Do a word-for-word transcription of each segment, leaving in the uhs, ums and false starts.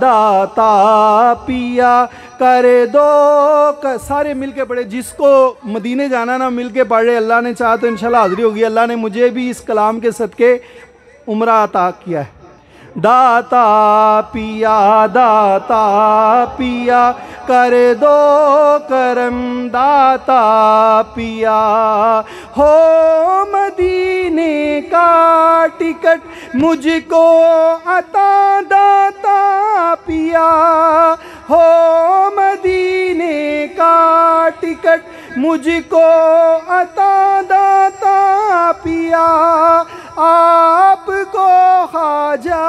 दाता पिया कर दो कर, सारे मिलके पढ़े। जिसको मदीने जाना ना मिलके पढ़े, अल्लाह ने चाहा तो इंशाल्लाह हाज़िरी होगी। अल्लाह ने मुझे भी इस कलाम के सदके उम्रा अता किया है। दाता पिया दाता पिया कर दो करम दाता पिया, हो मदीने का टिकट मुझको अता दाता पिया, हो मदीने का टिकट मुझको अता दाता पिया, आपको खाजा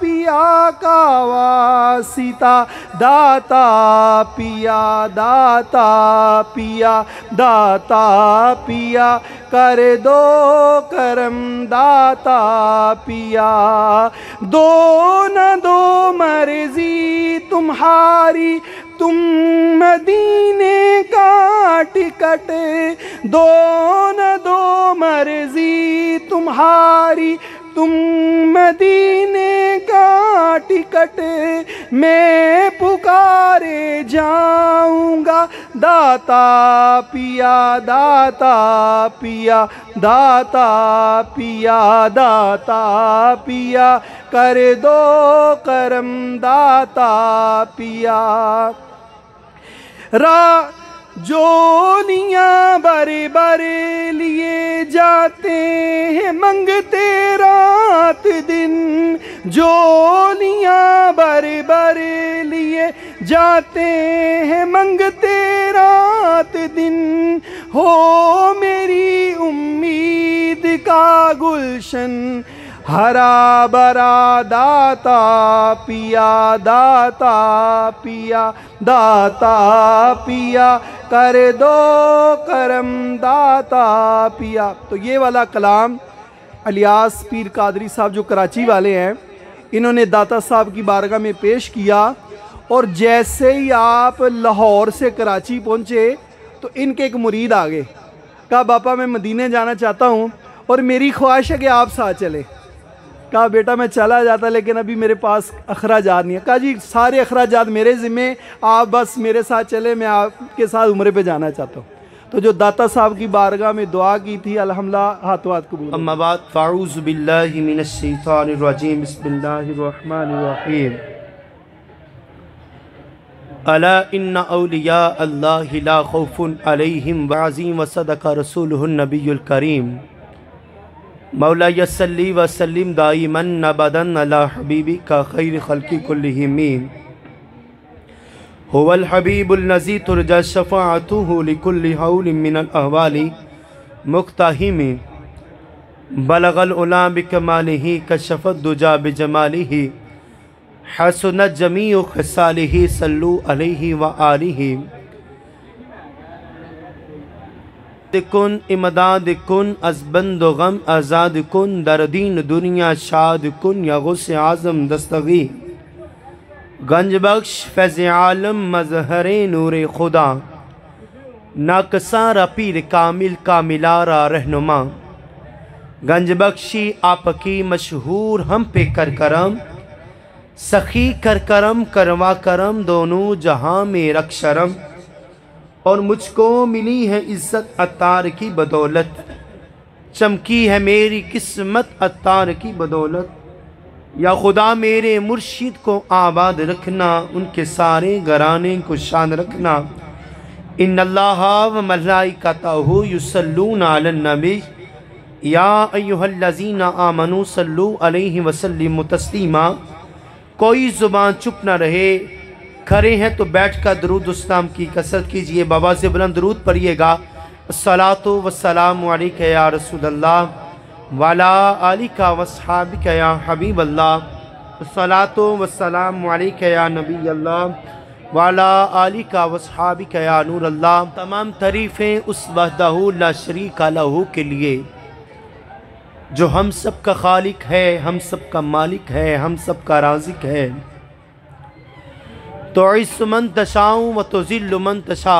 पिया का वासिता दाता पिया दाता पिया दाता पिया कर दो करम दाता पिया, दो न दो मर्जी तुम्हारी तुम मदीने का टिकट, दो न दो मर्जी तुम्हारी तुम मदीने का टिकट, मैं पुकारे जाऊंगा दाता पिया दाता पिया दाता पिया दाता पिया कर दो करम दाता पिया। रा जोनियाँ बरे बरे लिए जाते हैं मंगते रात दिन, जोनियाँ बरे बरे लिए जाते हैं मंगते रात दिन, हो मेरी उम्मीद का गुलशन हरा भरा दाता पिया दाता पिया दाता पिया कर दो करम दाता पिया। तो ये वाला कलाम अलियास पीर कादरी साहब जो कराची वाले हैं, इन्होंने दाता साहब की बारगाह में पेश किया। और जैसे ही आप लाहौर से कराची पहुँचे तो इनके एक मुरीद आ गए, कहा बापा मैं मदीने जाना चाहता हूँ और मेरी ख्वाहिश है कि आप साथ चले। कहा बेटा मैं चला जाता लेकिन अभी मेरे पास अखराजात नहीं है। कहा जी सारे अखराजात मेरे ज़िम्मे, आप बस मेरे साथ चले, मैं आपके साथ उम्रे पे जाना चाहता हूँ। तो जो दाता साहब की बारगाह में दुआ की थी अल्हम्दुलिल्लाह हाथों हाथ कबूल। अम्मा बाद फाऊज़ बिल्लाहि मिनश शैतानिर रजीम, बिस्मिल्लाहिर रहमानिर रहीम। अला इन्ना औलिया अल्लाहि ला खौफुन अलैहिम व अज़ीम व सदका रसूलुहुन नबीयुल करीम। मौला यस्सल्ली वसल्लिम दाइमन अबदन अला हबीबी का खैर खल्की कुल्लिहिम हुवल हबीबुल नज़ी तुरजा शफ़ाअतुहु लिकुल्लि हौलिम मिनल अहवाली मुक्ताहिमी, बलगल उला बिकमालिही कशफ़त दुजा बिजमालिही हसनत जमीउ खसालिही सल्लु अलैहि व आलिही। कुन इमदाद कुन अज़बंद गम आज़ाद कुन दर्दीन दुनिया शाद कुन या गुस आज़म दस्तगी गंज बख्श फैज़ आलम मजहर नूर खुदा नाकसारा पीर कामिल कामिलारा रहनुमा, गंज बख्शी आपकी मशहूर हम पे कर करम सखी कर करम करवा करम दोनों जहां में रख शरम, और मुझको मिली है इज़्ज़त अतार की बदौलत चमकी है मेरी किस्मत अतार की बदौलत, या खुदा मेरे मुर्शिद को आबाद रखना उनके सारे घराने को शान रखना। इन्नल्लाह व मलाइकातहू युसल्लूना अलन नबी या अय्युहल्लज़ीना आमनू सल्लू अलैहि वसल्लिमु तस्लीमा। कोई ज़ुबान चुप ना रहे, खड़े हैं तो बैठ कर दरूद उस्ताम की कसरत कीजिए, बाबा से बुलंद दरूद पढ़िएगा। अस्सलातो वस्सलामु अलैका या रसूलल्लाह वाला आलिका वसहाबिका या हबीबल्लाह, अस्सलातो वस्सलामु अलैका या नबीयल्लाह वाला आलिका वसहाबिका या नूरल्लाह। तमाम तारीफ़ें उस वहदहू ला शरीका लहू के लिए जो हम सब का खालिक है, हम सब का मालिक है, हम सब का राज़िक है। तो इसमन तशाऊँ व तो ज़िल्लुमन तशा,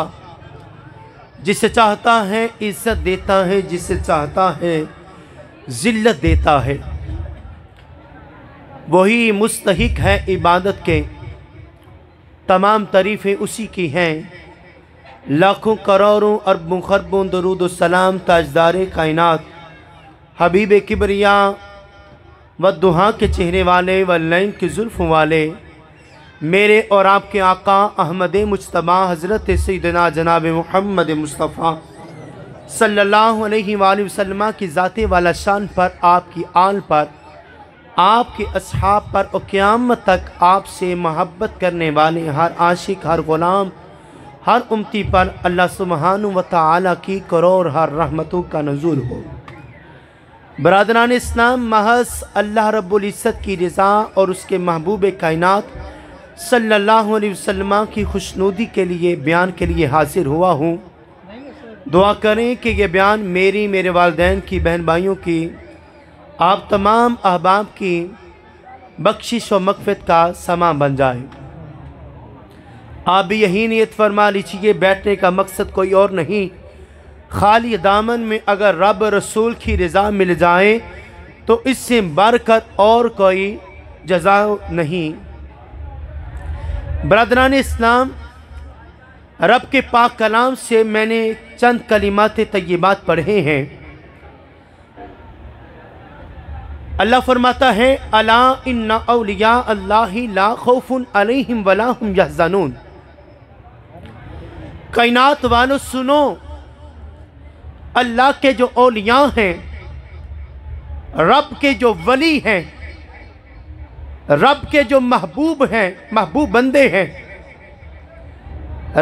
जिसे चाहता है इज़्ज़त देता है, जिसे चाहता है ज़िल्लत देता है। वही मुस्तहिक है इबादत के, तमाम तारीफ़ें उसी की हैं। लाखों करोड़ों अरबों खरबों दरूद सलाम ताजदार कायनात हबीब किबरिया व दुहा के चेहरे वाले व लैन के जुल्फ़ों वाले मेरे और आपके आका अहमद मुज्तबा हज़रत सैयदना जनाब मुहम्मद मुस्तफ़ा सल्लल्लाहु अलैहि वसल्लम की ज़ाते वाला शान पर, आपकी आल पर, आपके असहाब पर और क़यामत तक आपसे मोहब्बत करने वाले हर आशिक, हर ग़ुलाम, हर उम्मती पर अल्लाह सुब्हान व तआला की करोड़ हर रहमतों का नुज़ूल हो। बरादरान इस्लाम, महज़ अल्लाह रब्बुल इज़्ज़त की रज़ा और उसके महबूब कायनात सल्लल्लाहु अलैहि वसल्लम की खुशनुदी के लिए बयान के लिए हाजिर हुआ हूँ। दुआ करें कि यह बयान मेरी, मेरे वालदैन की, बहन भाइयों की, आप तमाम अहबाब की बख्शिश और मग़फ़िरत का सामान बन जाए। आप भी यही नियत फरमा लीजिए। बैठने का मकसद कोई और नहीं, खाली दामन में अगर रब रसूल की रज़ा मिल जाए तो इससे बरकत और कोई जज़ा नहीं। बरदरान इस्लाम, रब के पाक कलाम से मैंने चंद कलिमात तय्यबात पढ़े हैं। अल्लाह फरमाता है, अला इन्ना औलिया अल्लाही ला खौफुन अलैहिम वला हुम यहज़नून। कायनात वालों सुनो, अल्लाह के जो औलिया हैं, रब के जो वली हैं, रब के जो महबूब हैं, महबूब बंदे हैं,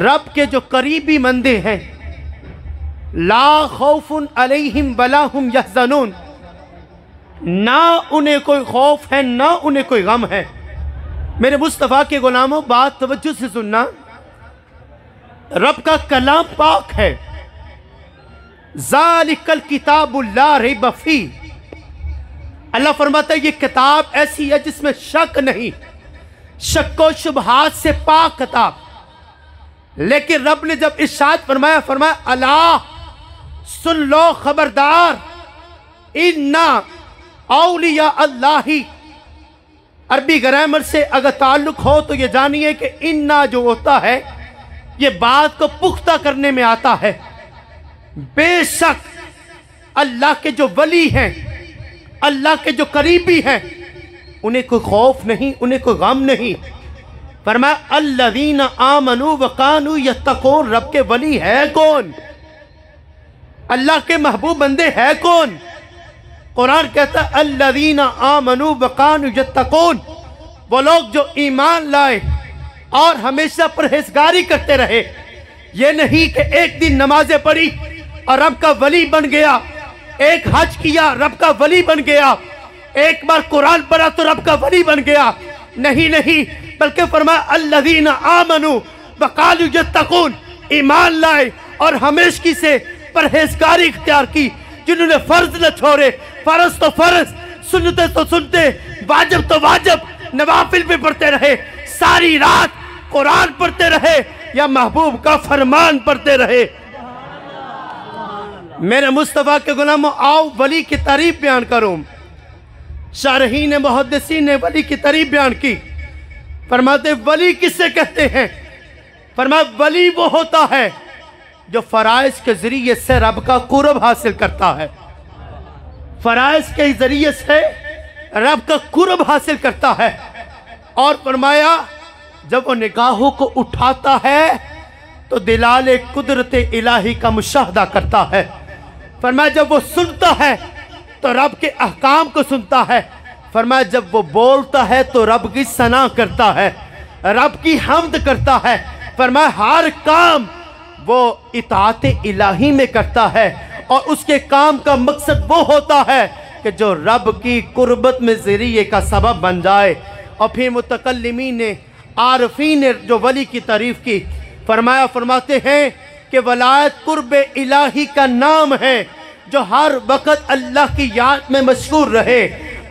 रब के जो करीबी बंदे हैं, ला खौफुन अलैहिम वला हुम यहज़नून, ना उन्हें कोई खौफ है ना उन्हें कोई गम है। मेरे मुस्तफ़ा के ग़ुलामों, बात तवज्जो से सुनना। रब का कलाम पाक है। ज़ालिकल किताबुल्ला रैब फी, अल्लाह फरमाता है ये किताब ऐसी है जिसमें शक नहीं, शक व शुबहात से पाक किताब। लेकिन रब ने जब इरशाद फरमाया, फरमाया अला सुन लो खबरदार, इन्ना औलिया अल्लाही। अरबी ग्रामर से अगर ताल्लुक़ हो तो ये जानिए कि इन्ना जो होता है ये बात को पुख्ता करने में आता है। बेशक अल्लाह के जो वली हैं, अल्लाह के जो करीबी हैं, उन्हें कोई खौफ नहीं, उन्हें कोई गम नहीं। फरमाया अल्लज़ीना आमनू व कानू यत्तकून, रब के वली है कौन, अल्लाह के महबूब बंदे हैं कौन। कुरान कहता है अल्लज़ीना आमनू व कानू यत्तकून, वो लोग जो ईमान लाए और हमेशा परहेजगारी करते रहे। ये नहीं कि एक दिन नमाजें पढ़ी और रब का वली बन गया, एक हज किया रब का वली बन गया, एक बार कुरान पढ़ा तो रब का वली बन गया। नहीं नहीं, बल्कि फरमाया अल्लज़ीना आमनू व कानू यत्तकून, ईमान लाए और हमेशगी से परहेजगारी इख्तियार की, जिन्होंने फ़र्ज न छोड़े, फ़र्ज तो फ़र्ज, सुनते तो सुनते, वाजिब तो वाजिब, नवाफिल भी पढ़ते रहे, सारी रात कुरान पढ़ते रहे या महबूब का फरमान पढ़ते रहे। मेरे मुस्तफ़ा के ग़ुलामों, आओ वली की तारीफ बयान करूँ। शारहीन मुहद्दिसीन ने वली की तारीफ बयान की। फरमाते वली किससे कहते हैं? फरमाया वली वो होता है जो फ़राइज़ के ज़रिए से रब का कुर्ब हासिल करता है, फ़राइज़ के ज़रिए से रब का कुर्ब हासिल करता है। और फरमाया जब वो निगाहों को उठाता है तो दिलाले कुदरत इलाही का मुशाहदा करता है। फरमाया जब वो सुनता है तो रब के अहकाम को सुनता है। फरमाया जब वो बोलता है तो रब की सना करता है, रब की हमद करता है। फरमाया हर काम वो इताअत इलाही में करता है और उसके काम का मकसद वो होता है कि जो रब की कुर्बत में ज़रिए का सबब बन जाए। और फिर मुतकल्लिमीन ने, आरफीन ने जो वली की तारीफ़ की, फरमाया फरमाते हैं कि वलायत कुर्ब इलाही का नाम है जो हर वक़्त अल्लाह की याद में मशगूल रहे,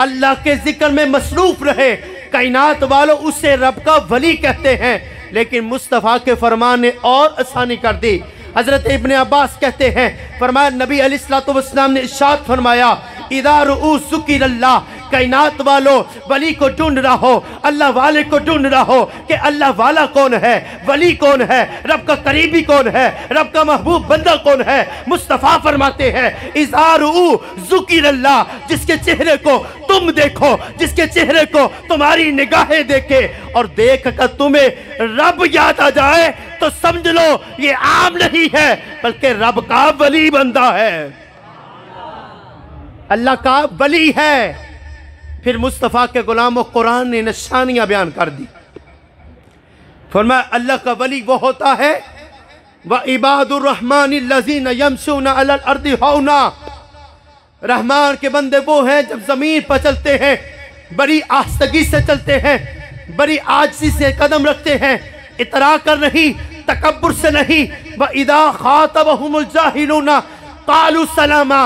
अल्लाह के ज़िक्र में मसरूफ़ रहे। कायनात वालों उसे रब का वली कहते हैं। लेकिन मुस्तफ़ा के फरमान ने और आसानी कर दी। हज़रत इब्ने अब्बास कहते हैं, फरमाया नबी अलैहि सल्लल्लाहु अलैहि वसल्लम ने इरशाद फरमाया इदा रुसूकी अल्लाह, कायनात वालों वली को ढूंढ रहा हो, अल्लाह वाले को ढूंढ रहा हो कि अल्लाह वाला कौन है, वली कौन है, रब का करीबी कौन है, रब का महबूब बंदा कौन है। मुस्तफ़ा फरमाते हैं इज़ारू ज़ुकिरल्लाह, जिसके चेहरे को तुम देखो, जिसके चेहरे को तुम्हारी निगाहें देखे और देख कर तुम्हें रब याद आ जाए तो समझ लो ये आम नहीं है बल्कि रब का वली बंदा है, अल्लाह का वली है। फिर मुस्तफ़ा के गुलामों कुरान ने निशानियाँ बयान कर दी। फरमाया अल्लाह का वली वो होता है व इबादुर रहमान लजीन यमशूना अलल अर्दी हौना, रहमान के बंदे वो हैं जब ज़मीन पर चलते हैं बड़ी आस्तगी से चलते हैं, बड़ी आजजी से कदम रखते हैं, इतरा कर नहीं, तकब्बुर से नहीं। व इदा खातबहुमुल जाहिलूना कालू सलामा,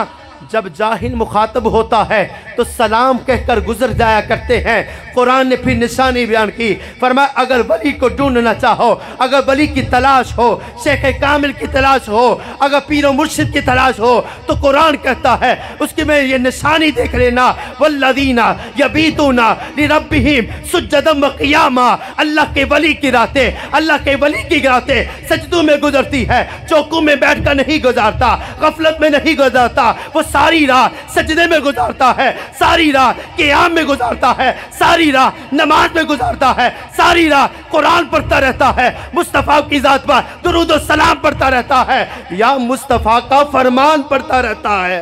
जब जाहिल मुखातब होता है तो सलाम कहकर गुजर जाया करते हैं। कुरान ने फिर निशानी बयान की, फरमाया अगर वली को ढूंढना चाहो, अगर वली की तलाश हो, शेख कामिल की तलाश हो, अगर पीर मुर्शिद की तलाश हो तो कुरान कहता है उसकी मैं ये निशानी देख लेना वल्लज़ीना यबीतूना लिरब्बिहिम सुज्जदम व क़ियामा, अल्लाह के वली की रातें, अल्लाह के वली की रातें सजदों में गुजरती है, चौकों में बैठ कर नहीं गुजारता, गफलत में नहीं गुजारता, वो सारी रात सजदे में गुजारता है, सारी रात क़ियाम में गुजारता है, सारी रात नमाज में गुजारता है, सारी रात कुरान पढ़ता रहता है, मुस्तफ़ा की ज़ात पर दुरूद और सलाम पढ़ता रहता है या मुस्तफ़ा का फरमान पढ़ता रहता है।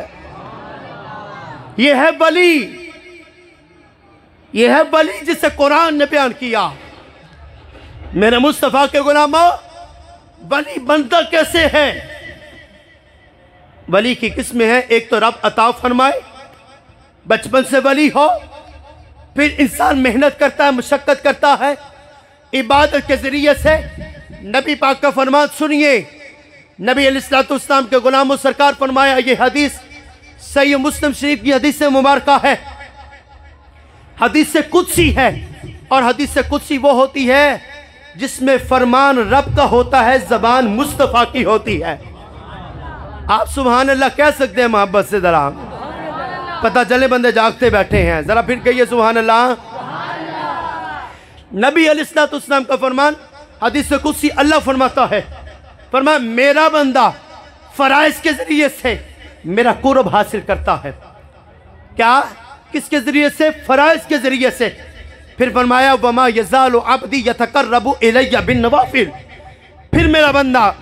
यह है वली, यह है वली जिसे कुरान ने बयान किया। मेरे मुस्तफ़ा के गुलामों, वली बनता कैसे है? वली की किस्में हैं, एक तो रब अता फरमाए, बचपन से वली हो, फिर इंसान मेहनत करता है, मशक्क़त करता है इबादत के ज़रिए से। नबी पाक का फरमान सुनिए, नबी अलैहिस्सलाम के ग़ुलामों सरकार फरमाया, ये हदीस सही मुस्लिम शरीफ की हदीस मुबारक है, हदीस से कुदसी है, और हदीस से कुदसी वो होती है जिसमें फरमान रब का होता है, ज़बान मुस्तफ़ा की होती है। आप सुभान अल्लाह कह सकते हैं मोहब्बत से, ज़रा पता चले बंदे जागते बैठे हैं, ज़रा फिर कहिए सुभान अल्लाह। नबी अलैहिस्सलाम का फरमान हदीस कुदसी, अल्लाह फरमाता है, फरमाया मेरा बंदा फ़राइज़ के ज़रिए से मेरा कुर्ब हासिल करता है। क्या? किसके ज़रिए से? फ़राइज़ के ज़रिए से। फिर फरमाया वमा यज़ालु अब्दी यतकर्रबु इलैया बिन्नवाफिल, फिर मेरा बंदा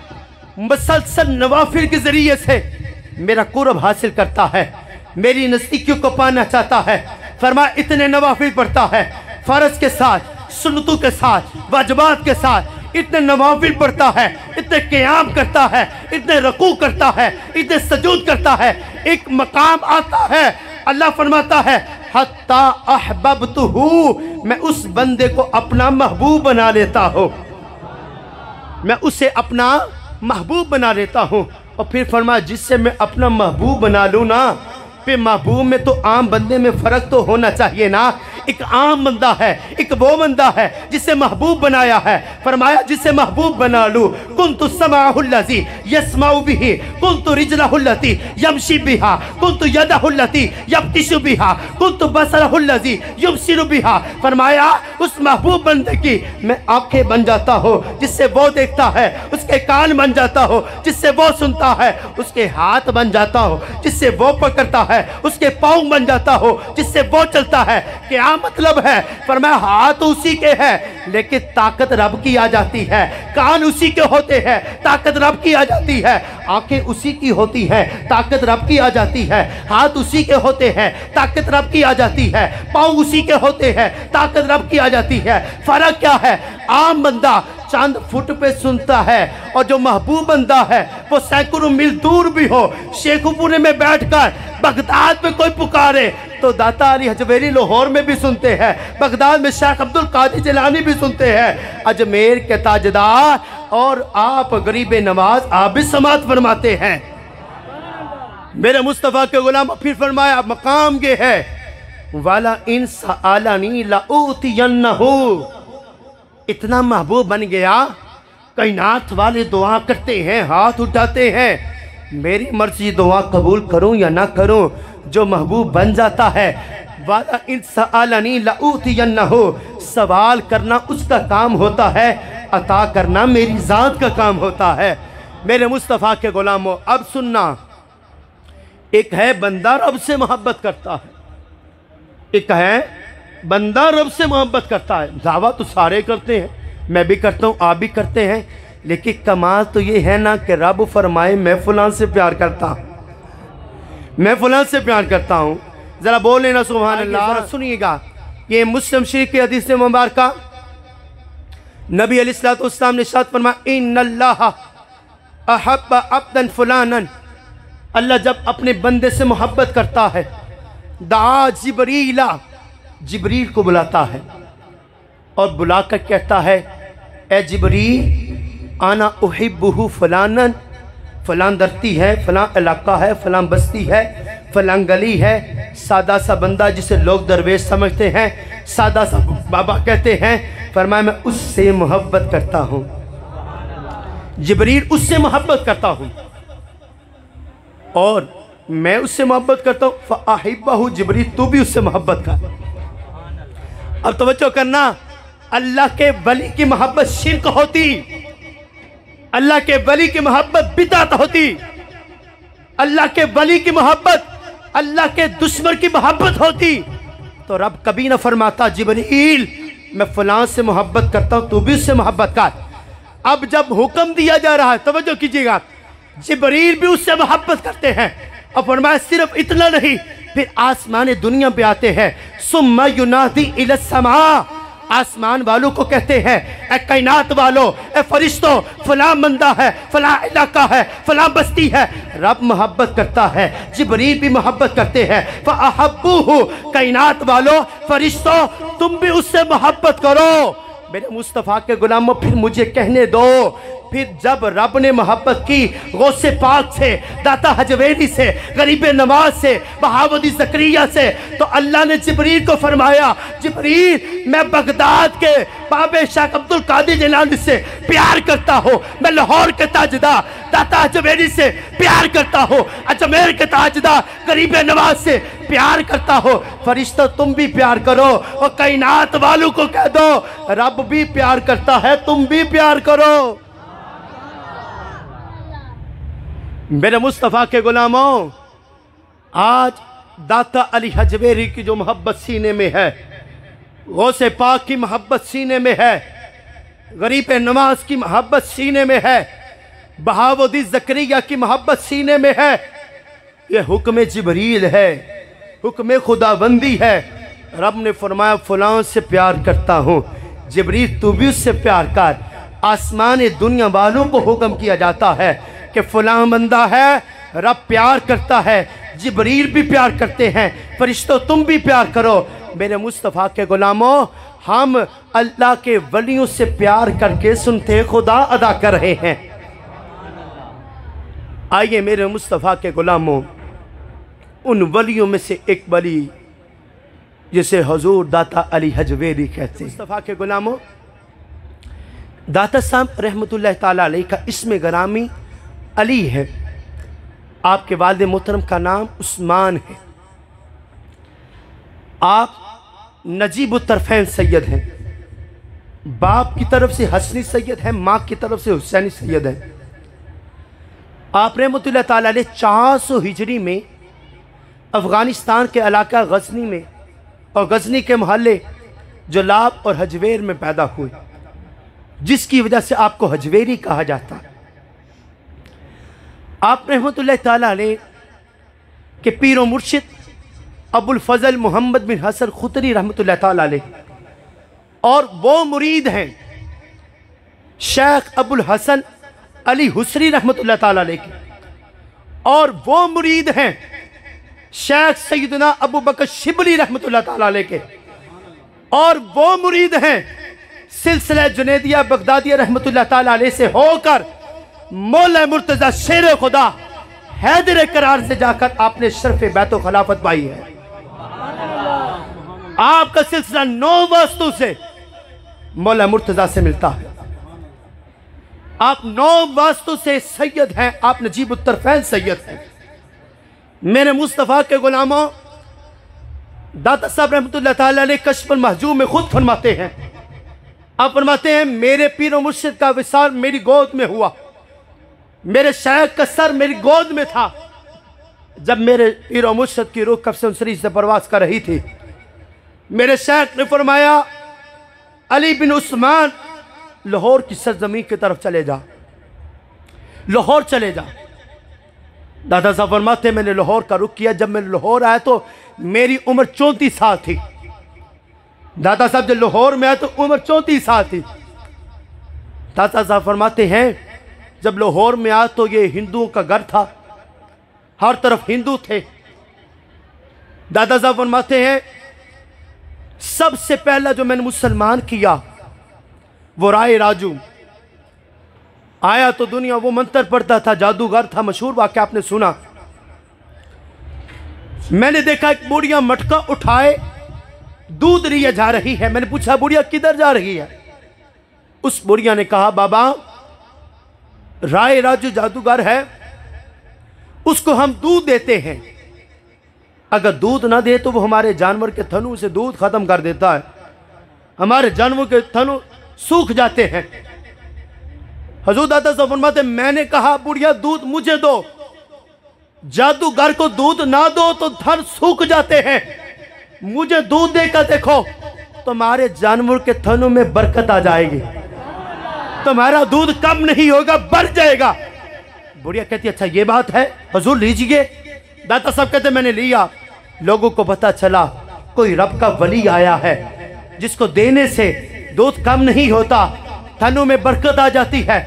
मुसलसल नवाफिल के ज़रिए से मेरा कुर्ब हासिल करता है, मेरी नज़दीकियों को पाना चाहता है। फरमाया इतने नवाफिल पढ़ता है, फ़र्ज के साथ, सुन्नतों के साथ, वाजिबात के साथ, इतने नवाफिल पढ़ता है, इतने क़ियाम करता है, इतने रकू करता है, इतने सजूद करता है। एक मकाम आता है, अल्लाह फरमाता है हत्ता अहबब्तहू, मैं उस बंदे को अपना महबूब बना लेता हूँ, मैं उसे अपना महबूब बना लेता हूँ। और फिर फरमाया जिससे मैं अपना महबूब बना लूँ ना, फिर महबूब में तो आम बंदे में फ़र्क तो होना चाहिए ना। एक आम बंदा है, एक वो बंदा है जिसे महबूब बनाया है। फरमाया जिसे महबूब बना लूँ, कुन्तु समाहुल्लज़ी यस्माउ बिही, कुन्तु रिजलहुल्लती यमशी बिहा, कुन्तु यदहुल्लती यब्तिशु बिहा, कुन्तु बसरहुल्लज़ी युबसिरु बिहा। फरमाया उस महबूब बंदे की मैं आँखें बन जाता हूँ जिससे वो देखता है, उसके कान बन जाता हो जिससे वो सुनता है, उसके हाथ बन जाता हो जिससे वो पकड़ता है, उसके पाँव बन जाता हो जिससे वो चलता है। क्या मतलब है? फरमाया हाथ उसी के हैं लेकिन ताकत रब की आ जाती है, कान उसी के होते हैं, ताकत रब की आ जाती है, आंखें उसी की होती हैं, ताकत रब की आ जाती है, हाथ उसी के होते हैं, ताकत रब की आ जाती है, पाँव उसी के होते हैं, ताकत रब की आ जाती है। फर्क क्या है? आम बंदा चंद फुट पे सुनता है और जो महबूब बंदा है वो सैकड़ों मील दूर भी हो, शेखुपुरे में बैठकर बगदाद में कोई पुकारे तो दाता अली हजवेरी लाहौर में भी सुनते हैं, बगदाद में शेख अब्दुल कादिर जिलानी भी सुनते हैं, अजमेर के ताजदार और आप गरीब नवाज आप भी समात फरमाते हैं। मेरे मुस्तफ़ा के गुलाम, फिर फरमाया मकाम ये है वाला इंसा आलानी लाउतियन्नहु, इतना महबूब बन गया कायनात वाले दुआ करते हैं, हाथ उठाते हैं, मेरी मर्जी दुआ कबूल करूं या ना करूं, जो महबूब बन जाता है, वाला इंसालनी लाउतियन्ना हो, सवाल करना उसका काम होता है, अता करना मेरी ज़ात का काम होता है। मेरे मुस्तफ़ा के ग़ुलामों, अब सुनना, एक है बंदा रब से मोहब्बत करता है, एक है बंदा रब से मोहब्बत करता है। दावा तो सारे करते हैं, मैं भी करता हूँ, आप भी करते हैं, लेकिन कमाल तो ये है ना कि रब फरमाए मैं फ़लाँ से प्यार करता हूँ, मैं फ़लाँ से प्यार करता हूँ। ज़रा बोल लेना सुभान अल्लाह। सुनिएगा, ये मुस्लिम शरीफ की हदीस मुबारक, नबी अलैहिस्सलातु वस्सलाम ने इरशाद फरमाया, इन्नल्लाह अहब्ब अब्दन फलानन, अल्लाह जब अपने बंदे से मोहब्बत करता है, दआ जिब्रीला, जिब्रील को बुलाता है और बुलाकर कहता है, ए जिब्रील आना उहिब्बुहु फलानन, फलां धरती है, फलां इलाका है, फलां बस्ती है, फलां गली है, सादा सा बंदा जिसे लोग दरवेश समझते हैं, सादा सा बाबा कहते हैं, फरमाया मैं उससे मोहब्बत करता हूँ, जिब्रील उससे मोहब्बत करता हूँ और मैं उससे मोहब्बत करता हूँ। फ़ाहिब्बहु जिब्रील, तू भी उससे मोहब्बत कर। अब तवज्जो करना, अल्लाह के वली की मोहब्बत शिरक होती, अल्लाह के वली की मोहब्बत बिदअत होती, अल्लाह के वली की मोहब्बत अल्लाह के दुश्मन की मोहब्बत होती। तो रब कभी ना फरमाता जिब्रील मैं फलां से मोहब्बत करता हूँ, तू भी उससे मोहब्बत कर। अब जब हुक्म दिया जा रहा है, तवज्जो कीजिएगा, जिब्रील भी उससे मोहब्बत करते हैं और फरमाया सिर्फ इतना नहीं, फिर आसमान दुनिया पे आते हैं, सुम्मा युनादी इलस्समा, आसमान वालों को कहते हैं, ए कायनात वालों, ए फरिश्तों, फलां बंदा है, फलां इलाका है, फलां बस्ती है। रब मोहब्बत करता है, जिब्रील भी मोहब्बत करते हैं। फ़अहब्बुहु, कायनात वालों, फरिश्तों, तुम भी उससे मोहब्बत करो। मेरे मुस्तफ़ा के ग़ुलामों, फिर मुझे कहने दो, फिर जब रब ने मोहब्बत की गौसे पाक से, दाता हजवेरी से, गरीब नवाज से, बहावदी ज़करिया से, तो अल्लाह ने जिब्रील को फरमाया, जिब्रील मैं बगदाद के बाबे शाह अब्दुल कादिर जिलानी से प्यार करता हूँ, मैं लाहौर के ताजदार दाता हजवेरी से प्यार करता हूँ, अजमेर के ताजदार गरीब नवाज से प्यार करता हो। फरिश्ता तुम भी प्यार करो और कायनात वालों को कह दो रब भी प्यार करता है, तुम भी प्यार करो। मेरे मुस्तफ़ा के ग़ुलामों, आज दाता अली हजवेरी की जो मोहब्बत सीने में है, गौसे पाक की मोहब्बत सीने में है, गरीब नवाज की मोहब्बत सीने में है, बहावुद्दीन ज़करिया की मोहब्बत सीने में है, ये हुक्म जिब्रील है, हुक्म खुदाबंदी है। रब ने फरमाया फलां से प्यार करता हूँ, जिब्रील तू भी उससे प्यार कर। आसमान दुनिया वालों को हुक्म किया जाता है कि फलां बंदा है, रब प्यार करता है, जिब्रील भी प्यार करते हैं, फरिश्तों तुम भी प्यार करो। मेरे मुस्तफ़ा के ग़ुलामों, हम अल्लाह के वलियों से प्यार करके सुनते खुदा अदा कर रहे हैं। आइए मेरे मुस्तफ़ा के ग़ुलामों, उन वलियों में से एक वली जिसे हजूर दाता अली हजवेरी कहते हैं। मुस्तफ़ा के ग़ुलामों, दाता साहब रहमतुल्लाह ताला अलैह का इसमें गरामी अली है, आपके वालिद मोहतरम का नाम उस्मान है, आप नजीबुत्तरफ़ैन सैयद हैं, बाप की तरफ से हसनी सैयद हैं, माँ की तरफ से हुसैनी सैयद हैं। आप रहमतुल्लाह ताला अलैह चार सौ हिजरी में अफ़ग़ानिस्तान के इलाका गजनी में और गजनी के महल्ले जलाब और हजवेर में पैदा हुए, जिसकी वजह से आपको हजवेरी कहा जाता है। आप रहमतुल्लाह ताला अलैह के पीर व मुर्शिद अबुल फजल मोहम्मद बिन हसन खुतरी रहमतुल्लाह ताला अलैह और वो मुरीद हैं शेख अबुल हसन अली हुसरी रहमतुल्लाह ताला अलैह के, और वो मुरीद हैं शेख सैयदना अबू बकर शिबली रहमतुल्लाह ताला अलैह के, और वो मुरीद हैं सिलसिला जुनेदिया बगदादिया रहमतुल्लाह ताला अलैह से होकर मौला मुर्तज़ा शेर खुदा हैदर करार से जाकर आपने शर्फ बैत खिलाफत पाई है। आपका सिलसिला नौ वास्तु से मौला मुर्तज़ा से मिलता है, आप नौ वास्तु से सैयद हैं, आप नजीबुत्तरफ़ैन सैयद हैं। मेरे मुस्तफ़ा के ग़ुलामों, दाता साहब रहमतुल्लाह तआला अलैह कश्फ़ुल महजूब में ख़ुद फरमाते हैं, आप फरमाते हैं मेरे पीर और मुर्शिद का विसार मेरी गोद में हुआ, मेरे शायख का सर मेरी गोद में था। जब मेरे पीर और मुर्शिद की रूह कब्ज़ अंसरी से परवास कर रही थी, मेरे शायख ने फरमाया अली बिन उस्मान लाहौर की सरजमीं की तरफ चले जा, लाहौर चले जा। दादा साहब फरमाते मैंने लाहौर का रुख किया। जब मैं लाहौर आया तो मेरी उम्र चौंतीस साल थी। दादा साहब जब लाहौर में आया तो उम्र चौंतीस साल थी। दादा साहब फरमाते हैं जब लाहौर में आया तो ये हिंदुओं का घर था, हर तरफ हिंदू थे। दादा साहब फरमाते हैं सबसे पहला जो मैंने मुसलमान किया वो राय राजू आया तो दुनिया वो मंत्र पढ़ता था, जादूगर था, मशहूर वाक़या आपने सुना। मैंने देखा एक बुढ़िया मटका उठाए दूध लिए जा रही है। मैंने पूछा बुढ़िया किधर जा रही है? उस बुढ़िया ने कहा बाबा राय राजू जादूगर है, उसको हम दूध देते हैं, अगर दूध ना दे तो वो हमारे जानवर के थनों से दूध ख़त्म कर देता है, हमारे जानवर के थनों सूख जाते हैं। हजूर दादा साहब फरमाते मैंने कहा बुढ़िया दूध मुझे दो, जादूगर को दूध ना दो तो धन सूख जाते हैं, मुझे दूध देकर देखो तुम्हारे जानवर के थनों में बरकत आ जाएगी, तुम्हारा दूध कम नहीं होगा बढ़ जाएगा। बुढ़िया कहती अच्छा ये बात है हजूर लीजिए। दादा साहब कहते मैंने लिया। लोगों को पता चला कोई रब का वली आया है जिसको देने से दूध कम नहीं होता, थनों में बरकत आ जाती है,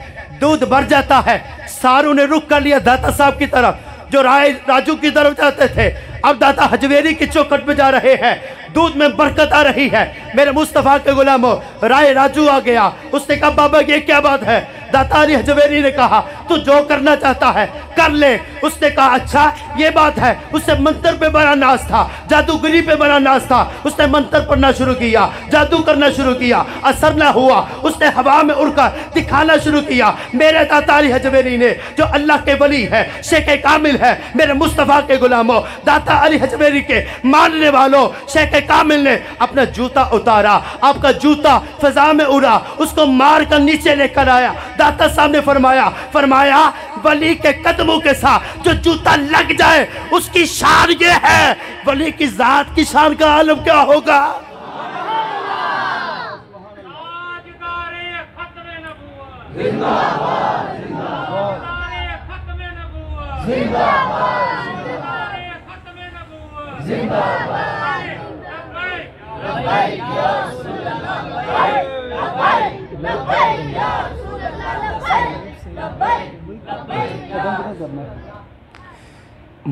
दूध बढ़ जाता है। सारों ने रुख कर लिया दाता साहब की तरफ, जो राय राजू की तरफ जाते थे अब दाता हजवेरी की चौखट में जा रहे हैं, दूध में बरकत आ रही है। मेरे मुस्तफ़ा के गुलामों, राय राजू आ गया, उसने कहा बाबा ये क्या बात है? दाता अली हजवेरी ने कहा तू जो करना चाहता है कर ले। उसने कहा अच्छा ये बात है। उससे मंत्र पे बड़ा नाज था, जादूगरी पे बड़ा नाज था, उसने मंत्र पढ़ना शुरू किया, जादू करना शुरू किया, असर ना हुआ, उसने हवा में उड़कर दिखाना शुरू किया। मेरे दाता अली हजवेरी ने जो अल्लाह के वली है, शेख कामिल है, मेरे मुस्तफ़ा के गुलामों, दाता अली हजवेरी के मानने वालों, शेख कामिल ने अपना जूता उतारा, आपका जूता फजा में उड़ा, उसको मार कर नीचे लेकर आया। दाता साहब ने फरमाया फरमाया वली के कदमों के साथ जो जूता लग जाए उसकी शान ये है, वली की जात की शान का आलम क्या होगा।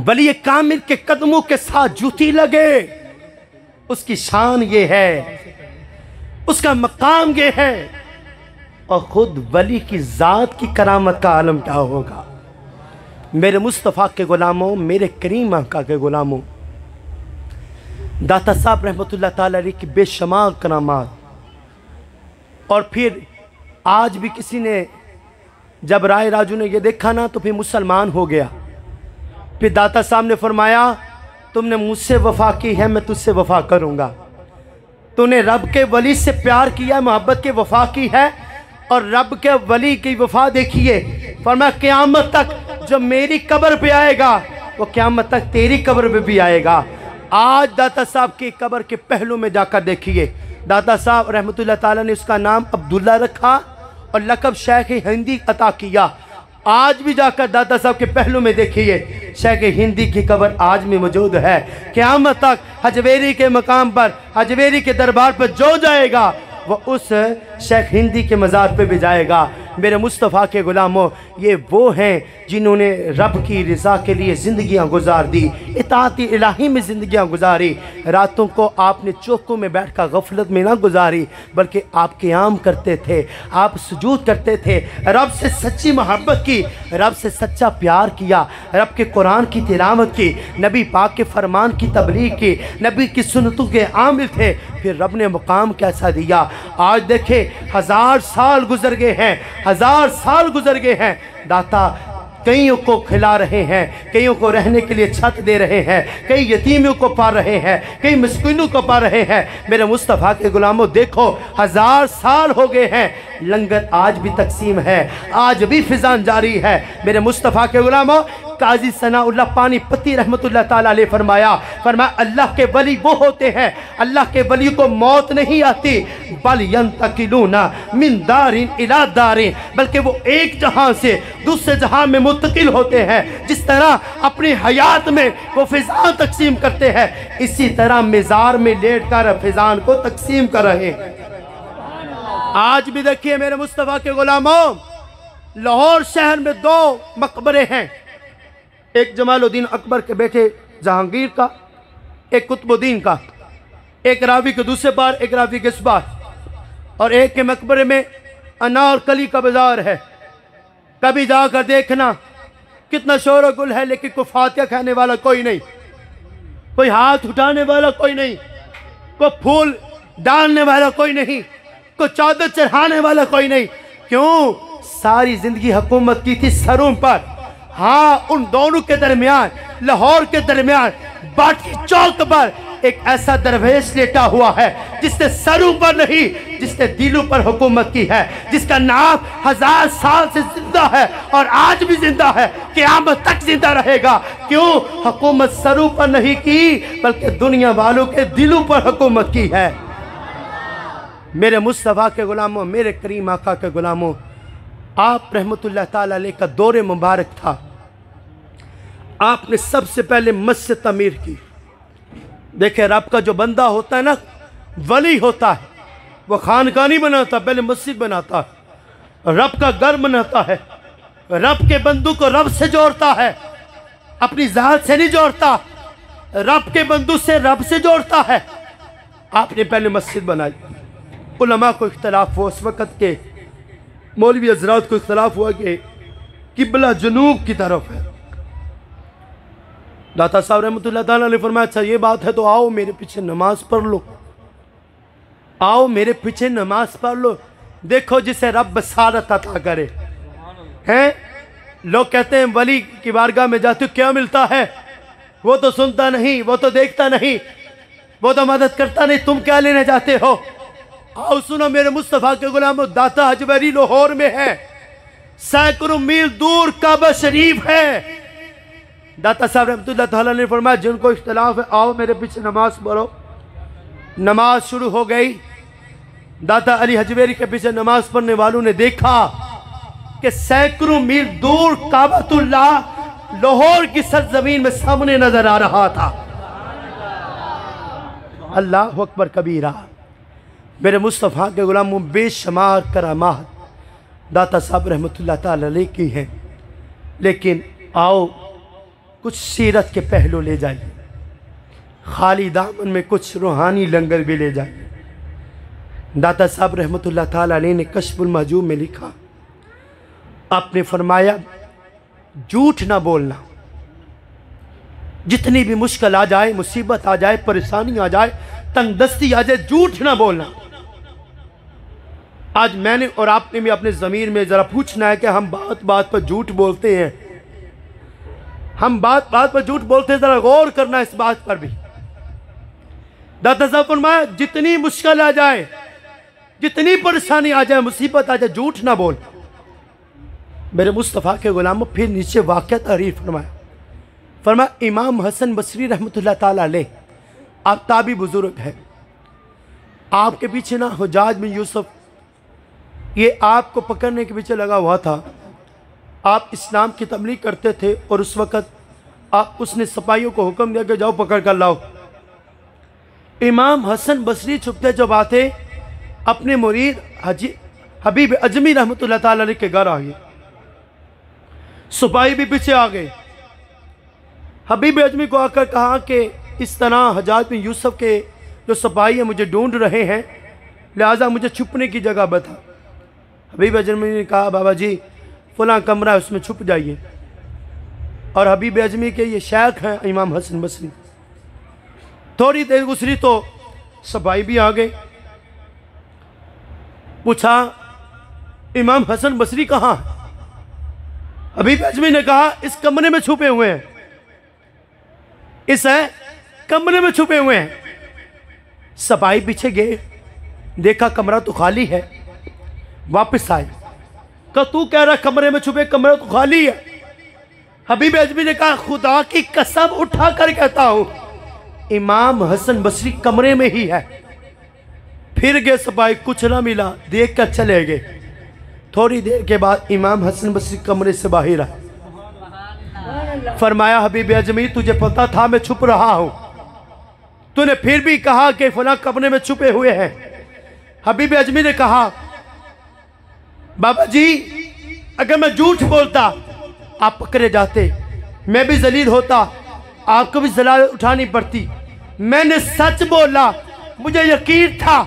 वली कामिल के कदमों के साथ जूती लगे उसकी शान ये है, उसका मकाम ये है, और खुद वली की जात की करामत का आलम क्या होगा। मेरे मुस्तफ़ा के ग़ुलामों, मेरे करीम आका के ग़ुलामों, दाता साहब रहमतुल्लाह तआला अलैह की बेशुमार करामात। और फिर आज भी किसी ने जब राय राजू ने यह देखा ना तो फिर मुसलमान हो गया। फिर दाता साहब ने फरमाया तुमने मुझसे वफा की है, मैं तुझसे वफा करूँगा। तूने रब के वली से प्यार किया, मोहब्बत के वफा की है, और रब के वली की वफा देखिए। फरमाया क़यामत तक जब मेरी कब्र पे आएगा वो क़यामत तक तेरी कब्र पे भी आएगा। आज दाता साहब की कब्र के पहलू में जाकर देखिए, दाता साहब रहमतुल्लाह तआला ने उसका नाम अब्दुल्ला रखा और लकब शेख हिंदी अता किया। आज भी जाकर दादा साहब के पहलू में देखिए, शेख हिंदी की कब्र आज भी मौजूद है। क़यामत तक हजवेरी के मकाम पर, हजवेरी के दरबार पर जो जाएगा वो उस शेख हिंदी के मज़ार पे भी जाएगा। मेरे मुस्तफ़ा के ग़ुलामों, ये वो हैं जिन्होंने रब की रज़ा के लिए ज़िंदगियाँ गुजार दी, इताअत-ए इलाही में ज़िंदगियाँ गुजारी। रातों को आपने चौकों में बैठकर गफलत में ना गुजारी, बल्कि आप क़ियाम करते थे, आप सुजूद करते थे, रब से सच्ची मोहब्बत की, रब से सच्चा प्यार किया, रब के कुरान की तिलावत की, नबी पाक के फरमान की तबलीग की, नबी की सुन्नतों के आमिल थे। फिर रब ने मुकाम कैसा दिया। आज देखें हज़ार साल गुजर गए हैं, हज़ार साल गुजर गए हैं, दाता कईयों को खिला रहे हैं, कईयों को रहने के लिए छत दे रहे हैं, कई यतीमों को पा रहे हैं, कई मिस्किनों को पा रहे हैं। मेरे मुस्तफ़ा के ग़ुलामों देखो, हज़ार साल हो गए हैं, लंगर आज भी तकसीम है, आज भी फिजान जारी है। मेरे मुस्तफ़ा के ग़ुलामों, काजी सनाउल्लाह पानीपति रहमतुल्लाह ताला अलैह फरमाया फरमाया अल्लाह के वली वो होते हैं, अल्लाह के वली को मौत नहीं आती, बल यंतकिलूना मिन दारिन इला दारिन, बल्कि वो एक जहां से दूसरे जहां में मुंतकिल होते हैं। जिस तरह अपनी हयात में वो फिजान तकसीम करते हैं, इसी तरह मज़ार में लेट कर फिजान को तकसीम कर रहे हैं। आज भी देखिए मेरे मुस्तफ़ा के गुलामों, लाहौर शहर में दो मकबरे हैं, एक जमालुद्दीन अकबर के बेटे जहांगीर का, एक कुतुबुद्दीन का, एक रावी के दूसरे पार, एक रावी के इस पार, और एक के मकबरे में अनारकली का बाजार है। कभी जाकर देखना कितना शोर और गुल है, लेकिन कोई फातिहा खाने वाला कोई नहीं, कोई हाथ उठाने वाला कोई नहीं, कोई फूल डालने वाला कोई नहीं, कोई चादर चढ़ाने वाला कोई नहीं। क्यों? सारी जिंदगी हुकूमत की थी सरों पर। हाँ, उन दोनों के दरमियान, लाहौर के दरमियान बाटी चौक पर एक ऐसा दरवेश लेटा हुआ है जिसने सरों पर नहीं, जिसने दिलों पर हुकूमत की है, जिसका नाम हजार साल से जिंदा है और आज भी जिंदा है, क़यामत तक जिंदा रहेगा। क्यों? हुकूमत सरों पर नहीं की, बल्कि दुनिया वालों के दिलों पर हुकूमत की है। मेरे मुस्तफ़ा के ग़ुलामों, मेरे करीम आका के ग़ुलामों, आप रहमतुल्लाह ताला अलैह का दौरे मुबारक था, आपने सबसे पहले मस्जिद तमीर की। देखे, रब का जो बंदा होता है ना, वली होता है, वो खानका नहीं बनाता, पहले मस्जिद बनाता है, रब का घर बनाता है, रब के बंदू को रब से जोड़ता है, अपनी ज़ात से नहीं जोड़ता, रब के बंदू से रब से जोड़ता है। आपने पहले मस्जिद बनाई। उलमा को इख्तलाफ हो, उस वक़्त के मौलवी हजरात को इख्तलाफ हुआ कि किबला जनूब की तरफ है। दाता साहब रहमतुल्लाह ताला ने फरमाया, अच्छा ये बात है तो आओ मेरे पीछे नमाज पढ़ लो, आओ मेरे पीछे नमाज पढ़ लो। देखो जिसे रब बसारत अता करे हैं, लोग कहते हैं वली की बारगाह में जाते क्या मिलता है, वो तो सुनता नहीं, वो तो देखता नहीं, वो तो मदद करता नहीं, तुम क्या लेने जाते हो। आओ सुनो मेरे मुस्तफ़ा के ग़ुलामों, दाता हजवेरी लाहौर में है, सैकड़ों मील दूर काबा शरीफ है। दाता साहब रहमतुल्लाह ताला ने फरमाया, जिनको इख्तलाफ है आओ मेरे पीछे नमाज पढ़ो। नमाज शुरू हो गई। दाता अली हजवेरी के पीछे नमाज पढ़ने वालों ने देखा कि सैकड़ों मील दूर काबतुल्लाह लाहौर की सरजमीन में सामने नजर आ रहा था। अल्लाह अकबर कबीरा। मेरे मुस्तफ़ा के ग़ुलामों, बेशुमार करामात दाता साहब रहमतुल्लाह ताला अलैह की हैं, लेकिन आओ कुछ सीरत के पहलू ले जाइए, खाली दामन में कुछ रूहानी लंगर भी ले जाइए। दाता साहब रहमतुल्लाह ताला अलैह ने कश्फुल महजूब में लिखा, आपने फरमाया झूठ ना बोलना, जितनी भी मुश्किल आ जाए, मुसीबत आ जाए, परेशानी आ जाए, तंगदस्ती आ जाए, झूठ ना बोलना। आज मैंने और आपने भी अपने ज़मीर में ज़रा पूछना है कि हम बात बात पर झूठ बोलते हैं, हम बात बात पर झूठ बोलते हैं, ज़रा गौर करना इस बात पर भी। दाता साहब फरमाया जितनी मुश्किल आ जाए, जितनी परेशानी आ जाए, मुसीबत आ जाए, झूठ ना बोल। मेरे मुस्तफ़ा के ग़ुलामों, फिर नीचे वाक़या तारीफ़ फरमाया फरमाया इमाम हसन बसरी रहमतुल्लाह ताला अलैह, आप ताबी बुज़ुर्ग हैं, आपके पीछे ना हुजाज बिन यूसुफ, ये आपको पकड़ने के पीछे लगा हुआ था। आप इस्लाम की तबलीग करते थे और उस वक़्त आप उसने सिपाहियों को हुक्म दिया कि जाओ पकड़ कर लाओ। इमाम हसन बसरी छुपते जब आते, अपने मुरीद हजी हबीब अजमी रहमतुल्लाह ताला अलैह के घर आ गए, सिपाही भी पीछे आ गए। हबीब अजमी को आकर कहा कि इस तरह हजाज बिन यूसुफ के जो सिपाही हैं मुझे ढूंढ रहे हैं, लिहाजा मुझे छुपने की जगह बता। हबीब अजमी ने कहा बाबा जी फलां कमरा है उसमें छुप जाइए। और हबीब अजमी के ये शेख हैं इमाम हसन बसरी। थोड़ी देर गुजरी तो सबाई भी आ गए। पूछा इमाम हसन बसरी कहाँ है? हबीब अजमी ने कहा इस कमरे में छुपे हुए हैं, इस है, कमरे में छुपे हुए हैं। सपाही पीछे गए, देखा कमरा तो खाली है, वापस आए, कहा तू कह रहा कमरे में छुपे, कमरा तो खाली है। हबीब अजमी ने कहा खुदा की कसम उठा कर कहता हूं इमाम हसन बसरी कमरे में ही है। फिर गए सपाही, कुछ ना मिला, देख कर चले गए। थोड़ी देर के बाद इमाम हसन बसरी कमरे से बाहर आया। फरमाया हबीब अजमी तुझे पता था मैं छुप रहा हूं, तूने फिर भी कहा कि फला कमरे में छुपे हुए हैं। हबीब अजमी ने कहा बाबा जी अगर मैं झूठ बोलता आप पकड़े जाते, मैं भी जलील होता, आपको भी जलाल उठानी पड़ती। मैंने सच बोला, मुझे यकीन था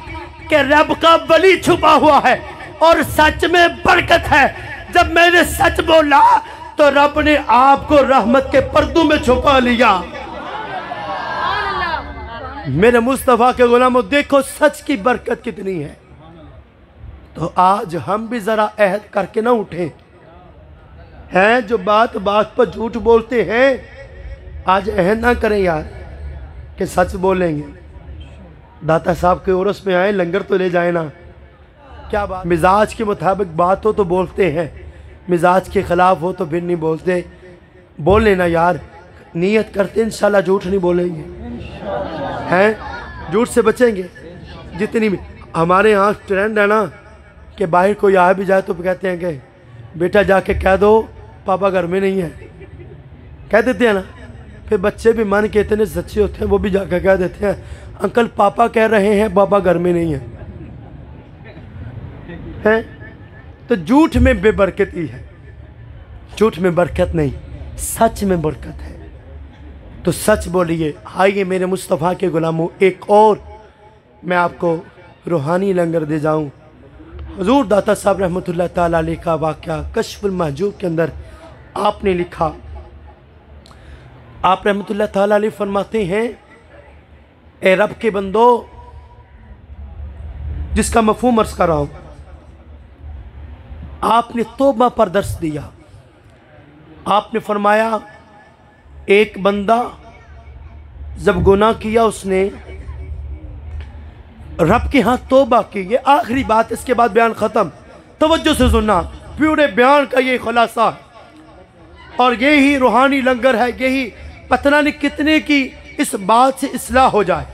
कि रब का वली छुपा हुआ है और सच में बरकत है। जब मैंने सच बोला तो रब ने आपको रहमत के पर्दों में छुपा लिया। मेरे मुस्तफ़ा के गुलामों देखो सच की बरकत कितनी है। तो आज हम भी जरा अहद करके ना उठें, हैं जो बात बात पर झूठ बोलते हैं, आज अहद ना करें यार कि सच बोलेंगे। दाता साहब के उर्स में आए, लंगर तो ले जाए ना, क्या बात मिजाज के मुताबिक बात हो तो बोलते हैं, मिजाज के ख़िलाफ़ हो तो फिर नहीं बोलते। बोल लेना यार, नीयत करते इंशाल्लाह झूठ नहीं बोलेंगे, हैं झूठ से बचेंगे। जितनी भी हमारे यहाँ ट्रेंड है ना कि बाहर कोई आ भी जाए तो कहते हैं कि बेटा जाके कह दो पापा घर में नहीं है, कह देते हैं ना। फिर बच्चे भी मन के इतने सच्चे होते हैं, वो भी जाके कह देते हैं अंकल पापा कह रहे हैं पापा घर में नहीं है, है? तो झूठ में बेबरकती है, झूठ में बरकत नहीं, सच में बरकत है। तो सच बोलिए। आइए मेरे मुस्तफ़ा के गुलामों एक और मैं आपको रूहानी लंगर दे जाऊं। हुजूर दाता साहब रहमतुल्लाह ताला अलैह का वाक़या कश्फुल महजूब के अंदर आपने लिखा। आप रहमतुल्लाह ताला अलैह फरमाते हैं ए रब के बंदो, जिसका मफहूम अर्ज़ कर रहा हूँ, आपने तौबा पर दर्श दिया। आपने फरमाया एक बंदा जब गुनाह किया उसने रब के हाथ तौबा की। ये आखिरी बात, इसके बाद बयान ख़त्म। तवज्जो से सुनना, पूरे बयान का ये खुलासा और यही रूहानी लंगर है। यही पता नहीं कितने की इस बात से इस्लाह हो जाए,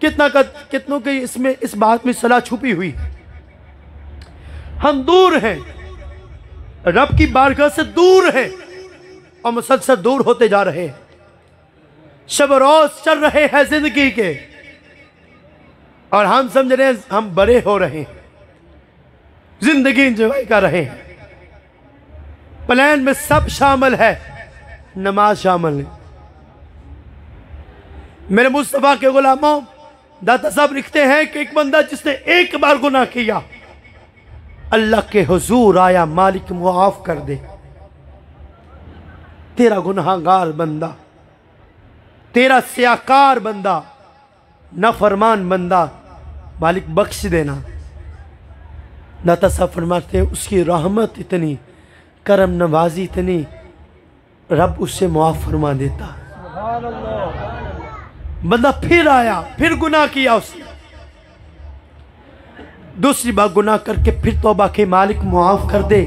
कितना का कितनों की इसमें इस बात में सलाह छुपी हुई है। हम दूर हैं, रब की बारगाह से दूर हैं और मुसलसल दूर होते जा रहे हैं। शब रोज चल रहे हैं जिंदगी के और हम समझ रहे हैं हम बड़े हो रहे हैं, जिंदगी इंजॉय कर रहे हैं। प्लान में सब शामिल है, नमाज शामिल है। मेरे मुस्तफ़ा के गुलामों दाता साहब लिखते हैं कि एक बंदा जिसने एक बार गुनाह किया अल्लाह के हुजूर आया, मालिक मुआफ़ कर दे, तेरा गुनहगार बंदा, तेरा सियाकार बंदा, नाफरमान बंदा, मालिक बख्श देना। दाता साहब फरमाते हैं उसकी रहमत इतनी, करम नवाजी इतनी, रब उससे मुआफ़ फरमा देता। बंदा फिर आया, फिर गुनाह किया उसने, दूसरी बार गुनाह करके फिर तौबा के, मालिक मुआफ़ कर दे,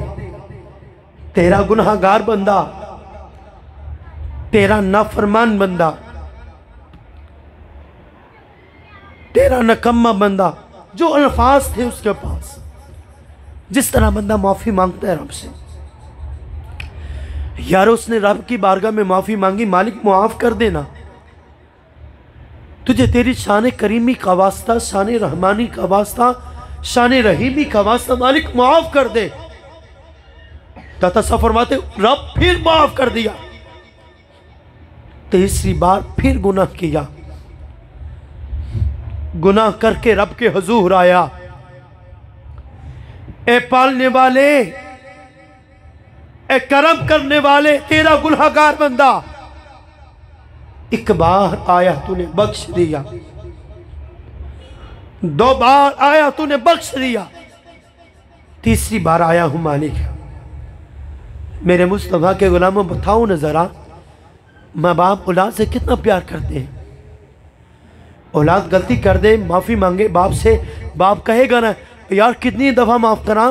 तेरा गुनाहगार बंदा, तेरा नाफरमान बंदा, तेरा नकम्मा बंदा। जो अल्फाज थे उसके पास, जिस तरह बंदा माफ़ी मांगता है रब से, यार उसने रब की बारगाह में माफ़ी मांगी, मालिक मुआफ़ कर देना, तुझे तेरी शान करीमी का वास्ता, शान रहमानी का वास्ता, शान रहीमी का वास्ता, मालिक माफ़ कर दे। दाता साहब फरमाते रब फिर माफ़ कर दिया, तीसरी बार फिर गुनाह किया, गुनाह करके रब के हुजूर आया, ए पालने वाले, ए करम करने वाले, तेरा गुनहगार बंदा, एक बार आया तूने बख्श दिया, दो बार आया तूने बख्श दिया, तीसरी बार आया हूं मालिक, मेरे मुस्तफ़ा के ग़ुलामों बताओ न ज़रा, माँ बाप औलाद से कितना प्यार करते हैं। औलाद गलती कर दे, माफ़ी मांगे बाप से, बाप कहेगा ना यार कितनी दफ़ा माफ़ करा,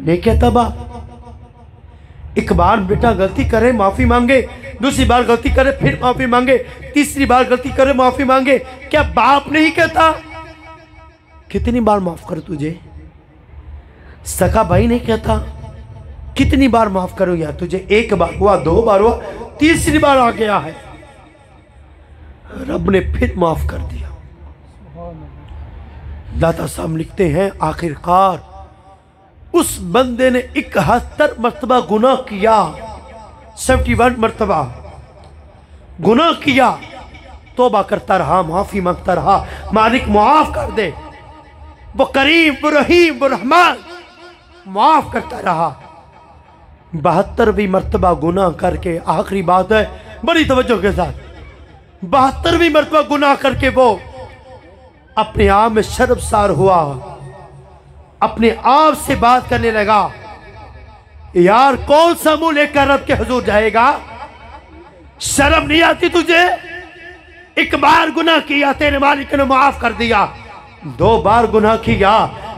नहीं कहता बाप। एक बार बेटा गलती करे माफ़ी मांगे, दूसरी बार गलती करे फिर माफ़ी मांगे, तीसरी बार गलती करे माफ़ी मांगे, क्या बाप नहीं कहता कितनी बार माफ़ कर तुझे? सका भाई नहीं कहता कितनी बार माफ़ करो यार तुझे, एक बार हुआ, दो बार हुआ, तीसरी बार आ गया है, रब ने फिर माफ़ कर दिया। दाता साहब लिखते हैं आखिरकार उस बंदे ने इकहत्तर मरतबा गुनाह किया, इकहत्तर मरतबा गुनाह किया, तोबा करता रहा, माफ़ी मांगता रहा, मालिक मुआफ़ कर दे, वो करीम वो रहीम वो रहमान, माफ़ करता रहा। बहत्तरवीं मरतबा गुनाह करके, आखिरी बात है बड़ी तवज्जो के साथ, बहत्तरवीं मरतबा गुनाह करके वो अपने आप में शर्मसार हुआ, अपने आप से बात करने लगा, यार कौन सा मुंह लेकर रब के हुजूर जाएगा, शर्म नहीं आती तुझे? एक बार गुनाह किया तेरे मालिक ने माफ कर दिया, दो बार गुनाह किया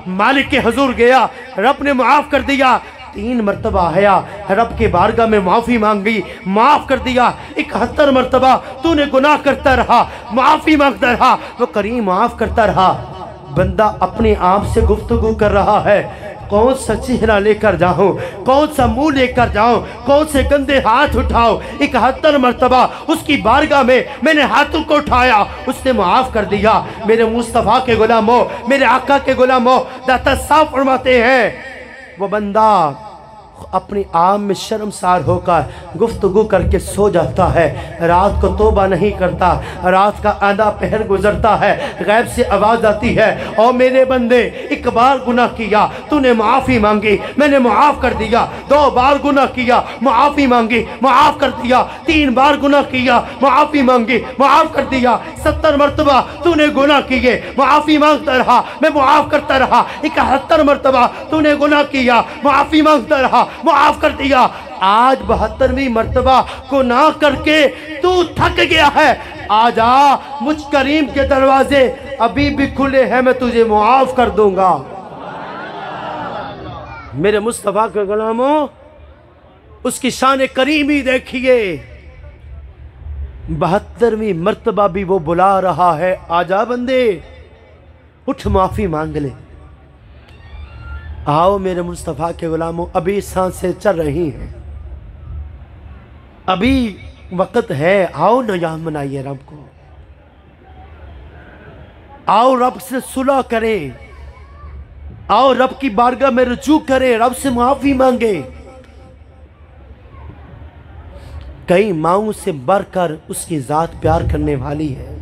मालिक के हुजूर गया रब ने माफ कर दिया, तीन मरतबा आया रब के बारगाह में माफ़ी मांगी माफ़ कर दिया, इकहत्तर मरतबा तूने गुनाह करता रहा, माफ़ी मांगता रहा, वो करीम माफ़ करता रहा। बंदा अपने आप से गुफ्तगू कर रहा है, कौन सा चेहरा लेकर जाऊं, कौन सा मुंह लेकर जाऊं, कौन से गंदे हाथ उठाओ, इकहत्तर मरतबा उसकी बारगाह में मैंने हाथों को उठाया, उसने माफ़ कर दिया। मेरे मुस्तफ़ा के गुलामों, मेरे आका के गुलामों, दाता साहब फरमाते हैं वो बंदा अपने आप में शर्मसार होकर गुफ्तगू करके सो जाता है, रात को तोबा नहीं करता, रात का आधा पहर गुजरता है, गैब से आवाज़ आती है, और मेरे बंदे एक बार गुनाह किया तूने माफ़ी मांगी मैंने माफ़ कर दिया, दो बार गुनाह किया माफ़ी मांगी माफ़ कर दिया, तीन बार गुनाह किया माफ़ी मांगी माफ़ कर दिया, सत्तर मरतबा तूने गुनाह किए माफ़ी मांगता रहा मैं माफ़ करता रहा, इकहत्तर मरतबा तूने गुनाह किया माफ़ी मांगता रहा माफ कर दिया, आज बहत्तरवीं मर्तबा को ना करके तू थक गया है, आजा मुझ करीम के दरवाजे अभी भी खुले हैं, मैं तुझे मुआफ कर दूंगा। मेरे मुस्तफा के गुलामों, उसकी शान करीमी देखिए, बहत्तरवीं मर्तबा भी वो बुला रहा है, आजा बंदे उठ माफी मांग ले। आओ मेरे मुस्तफ़ा के ग़ुलामों, अभी सांसें चल रही हैं, अभी वक़्त है, आओ ना यहाँ मनाइए रब को, आओ रब से सुलह करें, आओ रब की बारगाह में रुजू करें, रब से माफ़ी मांगे। कई माओं से बढ़कर उसकी ज़ात प्यार करने वाली है।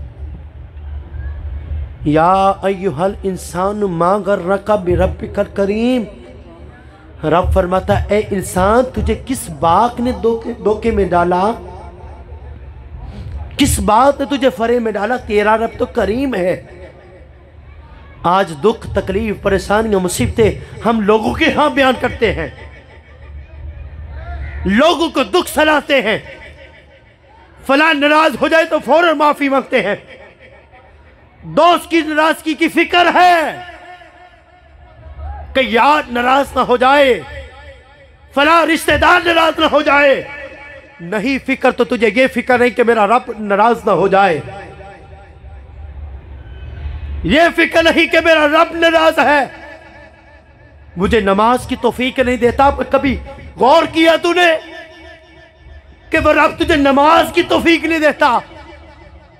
या अय्युहल इंसान माँ गर्रका बिरब्बिकल करीम, रब फरमाता है ए इंसान तुझे किस बात ने धोखे धोखे में डाला, किस बात ने तुझे फरे में डाला, तेरा रब तो करीम है। आज दुख तकलीफ परेशानियां मुसीबतें हम लोगों के यहाँ बयान करते हैं, लोगों को दुख सलाते हैं, फला नाराज हो जाए तो फौरन माफ़ी मांगते हैं, दोस्त की नाराजगी की फिक्र है कि यार नाराज ना हो जाए, फला रिश्तेदार नाराज ना हो जाए, नहीं फिक्र तो तुझे ये फिक्र नहीं कि मेरा रब नाराज ना हो जाए, ये फिक्र नहीं कि मेरा रब नाराज है, मुझे नमाज की तौफीक नहीं देता। कभी गौर किया तूने कि वो रब तुझे नमाज की तौफीक नहीं देता,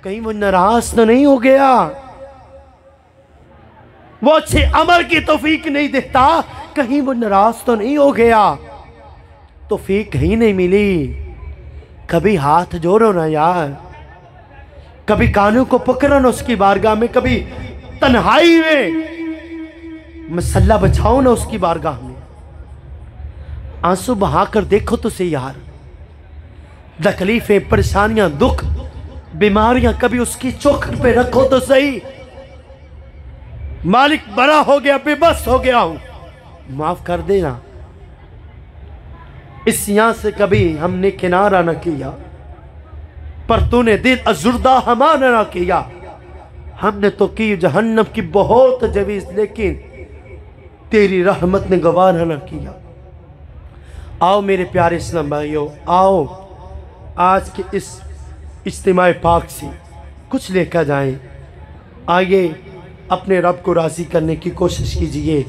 कहीं वो नाराज तो नहीं हो गया, वो अच्छे अमल की तौफीक नहीं देता, कहीं वो नाराज तो नहीं हो गया, तौफीक ही नहीं मिली। कभी हाथ जोड़ो ना यार, कभी कानों को पकड़ो ना उसकी बारगाह में, कभी तन्हाई में मसल्ला बचाओ ना उसकी बारगाह में, आंसू बहाकर देखो तुझे यार, तकलीफें परेशानियां दुख बीमारियां कभी उसकी चौखट पे रखो तो सही, मालिक बड़ा हो गया बेबस हो गया हूं माफ कर देना। इस यहाँ से कभी हमने किनारा न किया, पर तूने दिल अजुर्दा हमारा ना किया। हमने तो की जहन्नम की बहुत जवीज़, लेकिन तेरी रहमत ने गवारा ना किया। आओ मेरे प्यारे इस्लाम भाइयों, आओ आज के इस इज्तिमा पाक से कुछ लेकर जाएं। आइए अपने रब को राज़ी करने की कोशिश कीजिए,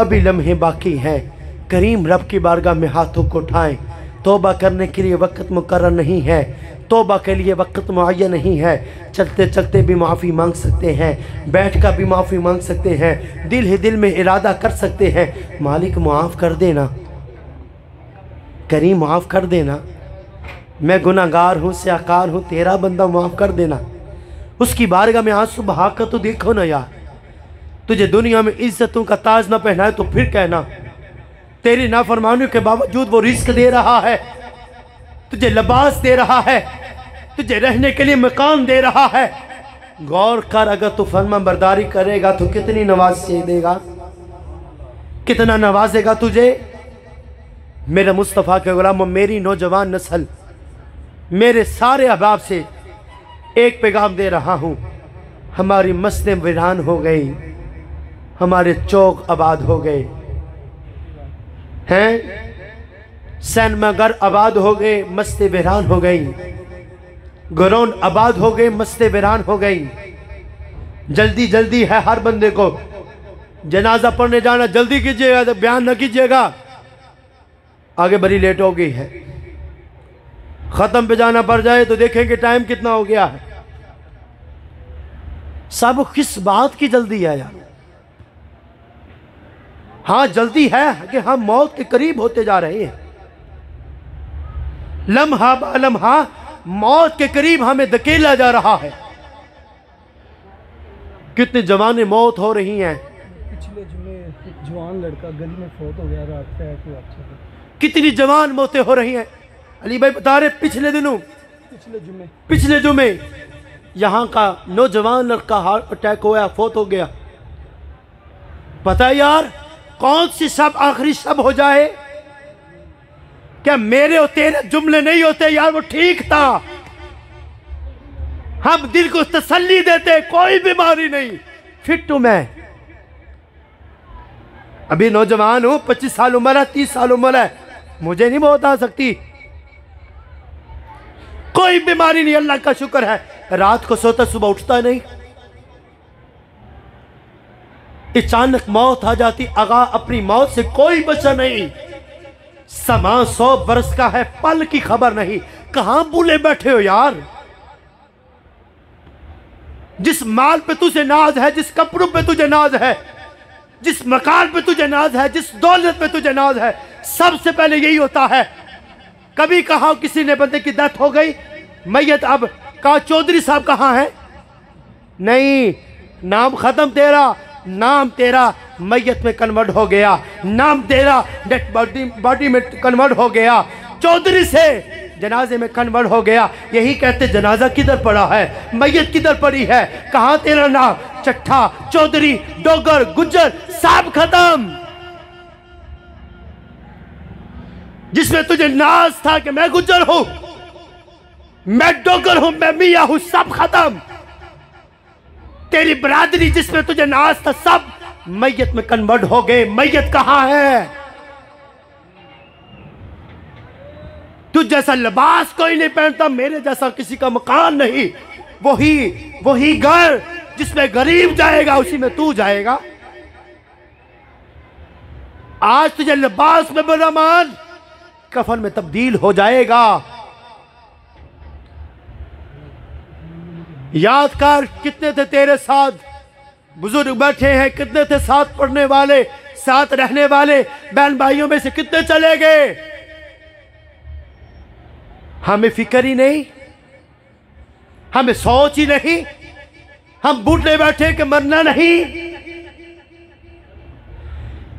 अभी लम्हे बाकी हैं। करीम रब की बारगाह में हाथों को उठाएं। तौबा करने के लिए वक्त मुकर्रर नहीं है, तौबा के लिए वक्त मुअय्यन नहीं है। चलते चलते भी माफ़ी मांग सकते हैं, बैठ कर भी माफ़ी मांग सकते हैं, दिल ही दिल में इरादा कर सकते हैं, मालिक मुआफ़ कर देना, करीम माफ़ कर देना, मैं गुनाहगार हूँ, सियाकार हूँ, तेरा बंदा, माफ़ कर देना। उसकी बारगाह में आंसू बहा कर तो देखो ना यार, तुझे दुनिया में इज्जतों का ताज ना पहनाए तो फिर कहना तेरी नाफरमानियों के बावजूद वो रिस्क दे रहा है, तुझे लिबास दे रहा है, तुझे रहने के लिए मकान दे रहा है। गौर कर, अगर तू फर्मा बर्दारी करेगा तो कितनी नवाज़ देगा, कितना नवाजेगा तुझे। मेरे मुस्तफ़ा के गुलाम, मेरी नौजवान नस्ल, मेरे सारे अहबाब से एक पैगाम दे रहा हूँ। हमारी मस्जिदें वीरान हो गई, हमारे चौक आबाद हो गए हैं, सैनमगर आबाद हो गए, मस्जिदें वीरान हो गई, गरौन आबाद हो गए, मस्जिदें वीरान हो गई। जल्दी जल्दी है हर बंदे को जनाजा पढ़ने जाना, जल्दी कीजिएगा तो बयान न कीजिएगा, आगे बड़ी लेट हो गई है। ख़त्म पे जाना पड़ जाए तो देखेंगे टाइम कितना हो गया है। सब किस बात की जल्दी है यार। हाँ जल्दी है कि हम मौत के करीब होते जा रहे हैं, लम्हा बा लम्हा मौत के करीब हमें धकेला जा रहा है। कितने जवाने मौत हो रही हैं। पिछले जुमे जवान लड़का गली में फौत हो गया रात को। कितनी जवान मौतें हो रही हैं। अली भाई बता रहे पिछले दिनों पिछले जुमे पिछले जुमे यहाँ का नौजवान लड़का हार्ट अटैक होया, फौत हो गया। पता है यार कौन सी शब आखिरी शब हो जाए। क्या मेरे और तेरे जुमले नहीं होते यार, वो ठीक था, हम दिल को तसल्ली देते, कोई बीमारी नहीं, फिट हूं मैं, अभी नौजवान हूं, पच्चीस साल उम्र है, तीस साल उम्र है, मुझे नहीं मौत आ सकती, कोई बीमारी नहीं, अल्लाह का शुक्र है। रात को सोता सुबह उठता नहीं, अचानक मौत आ जाती। आगा अपनी मौत से कोई बचा नहीं, समा सौ बरस का है, पल की खबर नहीं। कहां भूले बैठे हो यार। जिस माल पे तुझे नाज है, जिस कपड़ों पे तुझे नाज है, जिस मकान पे तुझे नाज है, जिस दौलत पे तुझे नाज है, सबसे पहले यही होता है। कभी कहा किसी ने बंदे की डेथ हो गई, मैयत, अब कहा चौधरी साहब कहाँ है, नहीं, नाम खत्म तेरा, नाम तेरा मैयत में कन्वर्ट हो गया, नाम तेरा डेड बॉडी बॉडी में कन्वर्ट हो गया, चौधरी से जनाजे में कन्वर्ट हो गया। यही कहते जनाजा किधर पड़ा है, मैयत किधर पड़ी है, कहाँ तेरा नाम, चट्ठा, चौधरी, डोगर, गुज्जर, साहब खत्म। जिसमें तुझे नाज था कि मैं गुजर हूं, मैं डोगर हूं, मैं मियाँ हूं, सब खत्म। तेरी बरादरी जिसमें तुझे नाज था, सब मैयत में कन्वर्ट हो गए। मैयत कहाँ है, तुझ जैसा लिबास कोई नहीं पहनता, मेरे जैसा किसी का मकान नहीं, वही वही घर जिसमें गरीब जाएगा उसी में तू जाएगा। आज तुझे लिबास में बरामान कफन में तब्दील हो जाएगा। यादगार कितने थे तेरे साथ, बुजुर्ग बैठे हैं, कितने थे साथ पढ़ने वाले, साथ रहने वाले, बहन भाइयों में से कितने चले गए, हमें फिक्र ही नहीं, हमें सोच ही नहीं, हम बूढ़े बैठे के मरना नहीं।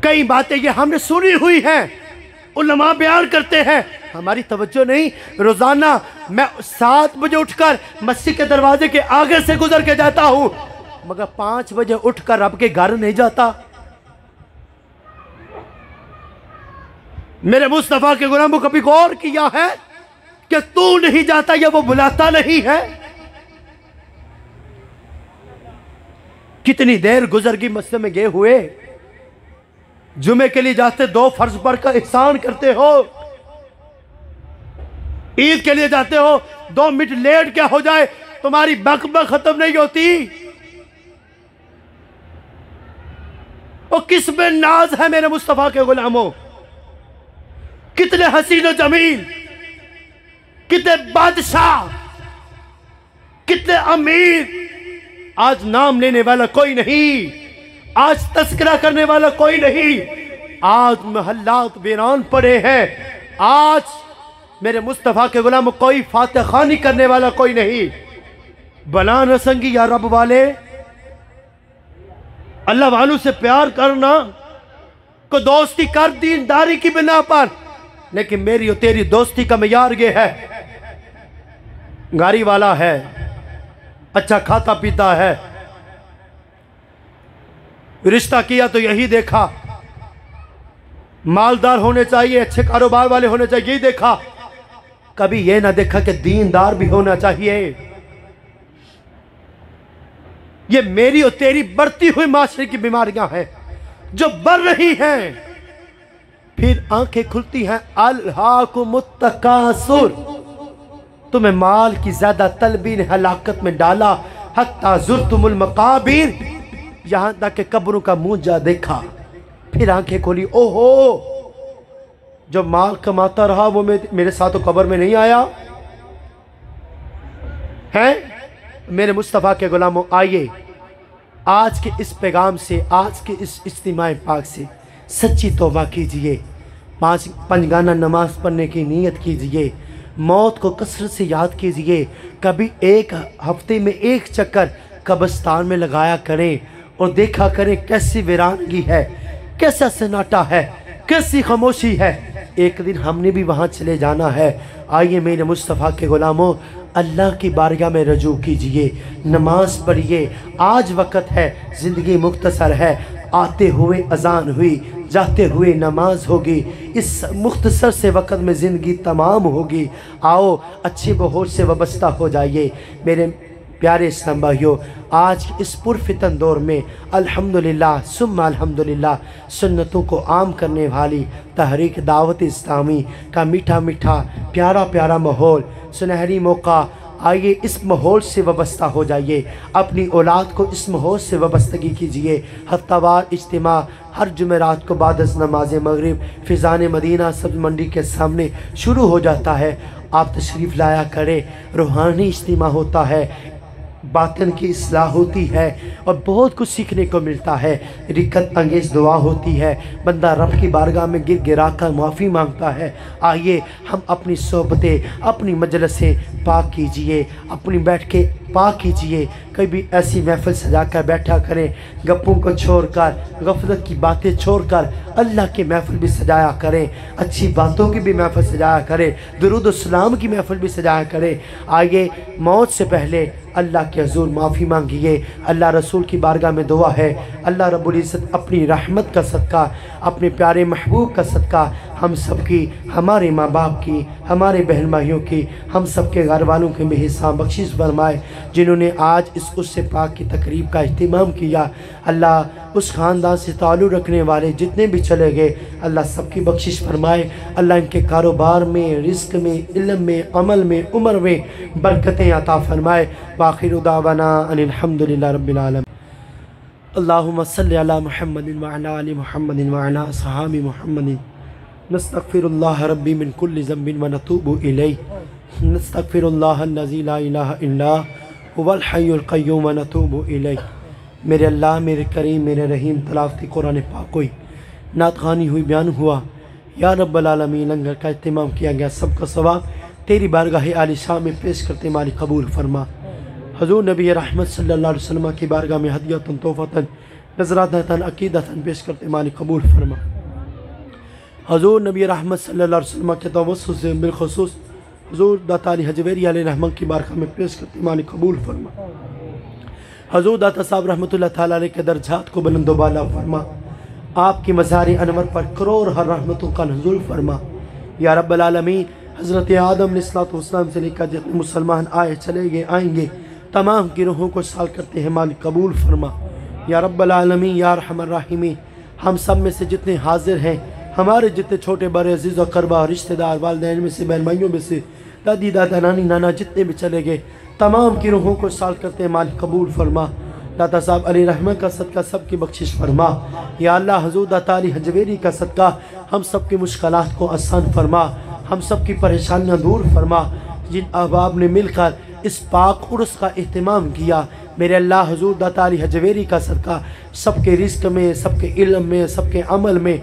कई बातें ये हमने सुनी हुई हैं, उलमा बयान करते हैं, हमारी तवज्जो नहीं। रोजाना मैं सात बजे उठकर मस्जिद के दरवाजे के आगे से गुजर के जाता हूं, मगर पांच बजे उठकर रब के घर नहीं जाता। मेरे मुस्तफ़ा के गुलामों को कभी गौर किया है कि तू नहीं जाता या वो बुलाता नहीं है। कितनी देर गुजर गई मस्जिद में गए हुए, जुमे के लिए जाते दो फर्ज पर का एहसान करते हो, ईद के लिए जाते हो दो मिनट लेट क्या हो जाए तुम्हारी बकबक खत्म नहीं होती। और किस में नाज है मेरे मुस्तफ़ा के गुलामों, कितने हसीन व जमील, कितने बादशाह, कितने अमीर, आज नाम लेने वाला कोई नहीं, आज तस्करा करने वाला कोई नहीं, आज महल्लात वीरान पड़े हैं, आज मेरे मुस्तफ़ा के गुलाम कोई फातह खानी करने वाला कोई नहीं। बला न संगी या रब वाले, अल्लाह वालों से प्यार करना को दोस्ती कर दीनदारी की बिना पर, लेकिन मेरी और तेरी दोस्ती का मयार ये है, गाड़ी वाला है, अच्छा खाता पीता है, रिश्ता किया तो यही देखा, मालदार होने चाहिए, अच्छे कारोबार वाले होने चाहिए, यही देखा, कभी ये ना देखा कि दीनदार भी होना चाहिए। ये मेरी और तेरी बढ़ती हुई माशरे की बीमारियां हैं जो बढ़ रही हैं। फिर आंखें खुलती हैं, अल्हाकुमुत तकासुर, तुम्हें माल की ज्यादा तलबी ने हलाकत में डाला, हत्ता जुर्तुमुल मकाबिर, यहां तक के कब्रों का मुंह जा देखा। फिर आंखें खोली, ओहो जो माल कमाता रहा वो मेरे साथ कब्र में नहीं आया है। मेरे मुस्तफ़ा के गुलामों, आइए आज के इस पैगाम से, आज के इस इज्तिमा पाक से सच्ची तौबा कीजिए, पाँच पंजगाना नमाज पढ़ने की नीयत कीजिए, मौत को कसरत से याद कीजिए, कभी एक हफ्ते में एक चक्कर कब्रिस्तान में लगाया करें और देखा करें कैसी वीरानगी है, कैसा सन्नाटा है, कैसी खामोशी है। एक दिन हमने भी वहाँ चले जाना है। आइए मेरे मुस्तफ़ा के गुलामों, अल्लाह की बारगाह में रजू कीजिए, नमाज पढ़िए, आज वक्त है, ज़िंदगी मुख्तसर है, आते हुए अजान हुई, जाते हुए नमाज होगी, इस मुख्तसर से वक्त में ज़िंदगी तमाम होगी। आओ अच्छे बहोश से वाबस्ता हो जाइए। मेरे प्यारे इस्लाम भाइयों, आज इस पुरफितन दौर में अल्हम्दुलिल्लाह सुम्मा अल्हम्दुलिल्लाह सुन्नतों को आम करने वाली तहरीक दावत इस्लामी का मीठा मीठा प्यारा प्यारा माहौल, सुनहरी मौका, आइए इस माहौल से वाबस्ता हो जाइए, अपनी औलाद को इस माहौल से वाबस्तगी कीजिए। हफ्तावार इज्तिमा हर जुमेरात को बाद अज़ नमाज मगरिब फिज़ान मदीना सब्ज़ मंडी के सामने शुरू हो जाता है। आप तशरीफ़ लाया करें, रूहानी इज्तिमा होता है, बातिन की इस्लाह होती है और बहुत कुछ सीखने को मिलता है, रिकत अंगेज़ दुआ होती है, बंदा रब की बारगाह में गिर गिरा कर माफ़ी मांगता है। आइए हम अपनी सोबतें, अपनी मजलसें पाक कीजिए, अपनी बैठ के पाक कीजिए, कहीं भी ऐसी महफिल सजा कर बैठा करें, गप्पों को छोड़कर, गफलत की बातें छोड़कर अल्लाह की महफिल भी सजाया करें, अच्छी बातों की भी महफिल सजाया करें, दुरूद और सलाम की महफिल भी सजाया करें। आइए मौत से पहले अल्लाह के हुजूर माफ़ी मांगिए, अल्लाह रसूल की बारगाह में दुआ है, अल्लाह रब्बुल इज़्ज़त अपनी रहमत का सदका, अपने प्यारे महबूब का सदका हम सब की, हमारे माँ बाप की, हमारे बहन भाइयों की, हम सब के घर वालों के में हिस्सा बख्शिश फरमाए, जिन्होंने आज इस उससे पाक की तकरीब का अहतमाम किया। अल्लाह उस ख़ानदान से ताल्लुक़ रखने वाले जितने भी चले गए अल्लाह सब की बख्शिश फरमाए, अल्लाह इनके कारोबार में, रिस्क में, इल्म में, अमल में, उम्र में बरकतें अता फरमाए। आखिरु दावाना अल्हम्दुलिल्लाह रब्बिल आलमीन। अल्लाहुम्मा सल्लि अला मुहम्मदिन व अला आलि मुहम्मदिन व अला असहाबि मुहम्मदिन। नस्तगफिरुल्लाह रब्बी मिन कुल्लि ज़ंबिन व नतूबु इलैहि। नस्तगफिरुल्लाहल्लज़ी ला इलाहा इल्ला हुवल हय्युल क़य्यूम व नतूबु इलैहि। मेरे अल्लाह, मेरे करीम, मेरे रहीम। तलावत कुरान पाक हुई, नात ख़ानी हुई, बयान हुआ। या रब्बल आलमीन, लंगर का अहतमाम किया गया। सबका सवाब तेरी बारगाह आलिशान में पेश करते मालिक कबूल फरमा। हजूर नबी रहमत सल्लल्लाहु अलैहि वसल्लम की बारगाह में हदियतन, तोहफ़तन, नजरातन, अक़ीदतन पेश करते मालिक कबूल फरमा। हजूर नबी रहमत सल्लल्लाहु अलैहि वसल्लम के तवस्सुल से बिलखुसूस हजूर दाता अली हजवेरी अलैहिर्रहमत की बारगाह में पेश करते मालिक कबूल फरमा। हजूर दाता साहब रहमतुल्लाह तआला अलैहि के दर्जात को बुलंद व आला फरमा। आपकी मज़ार अनवर पर करोड़ हर रहमतों का नज़ुल फरमा या रब्बल आलमीन। हज़रत आदम अलैहिस्सलाम से लेकर जितने मुसलमान आए चले गए आएंगे तमाम की रूहों को साल करते हैं मालिक कबूल फरमा या रब्बल आलमीन या रहमान रहीम। हम सब में से जितने हाजिर हैं, हमारे जितने छोटे बड़े अजीज़ और करबा और रिश्तेदार वालदैन में से बहन भाइयों में से दादी दादा नानी नाना जितने भी चले गए तमाम की रूहों को साल करते हैं मालिक कबूल फरमा। दाता साहब अली रहमा का सदका सब की बख्शिश फरमा या अल्लाह। हजूर दाता अली हजवेरी का सदका हम सब की मुश्किलात को आसान फरमा, हम सब की परेशानियाँ दूर फरमा। जिन अहबाब ने मिलकर इस पाक उर्स का अहतमाम किया, मेरे अल्लाह हजूर दाता अली हजवेरी का सदका सब के रिस्क में, सब के इल्म में, सब के अमल में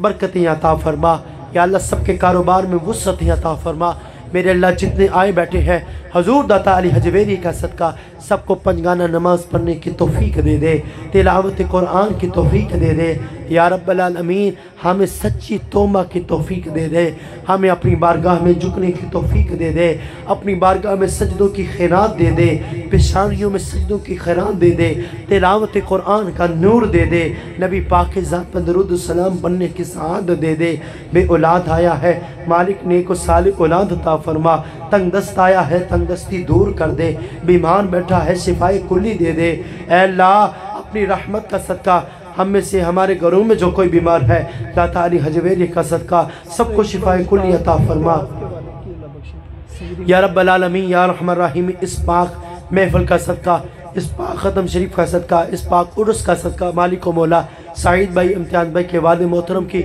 बरकतें अता फरमा या अल्लाह। सब के कारोबार में वुसअतें अता फरमा। मेरे अल्लाह जितने आए बैठे हैं हजूर दाता अली हजवेरी का सदका सबको पंजगाना नमाज़ पढ़ने की तौफीक दे दे, तिलावत कुरान की तौफीक दे दे या रब्बल आलमीन। हमें सच्ची तौबा की तौफीक दे दे, हमें अपनी बारगाह में झुकने की तौफीक दे दे, अपनी बारगाह में सजदों की खैरात दे दे, पेशानियों में सजदों की खैरात दे दे, तिलावत कुरान का नूर दे दे, नबी पाक ज़ात पर दरूद सलाम बनने की सआदत दे दे। बे औलाद आया है मालिक नेक व सालिक औलाद अता फरमा। तंगदस्त आया है तंगदस्ती दूर कर दे, बीमार बैठा है शिफाए कुल्ली दे दे। ऐ अल्लाह अपनी रहमत का सदका हम में से हमारे घरों में जो कोई बीमार है दाता अली हजवेरी का सदका सबको शिफाए कुल्ली अता फरमा या रब्बल आलमीन या रहमान रहीम। इस पाक महफिल का सदका, इस पाक ख़तम शरीफ का सदका, इस पाक उर्स का सदका मालिक व मौला सईद भाई इम्तियाज़ भाई के वालिद मोहतरम की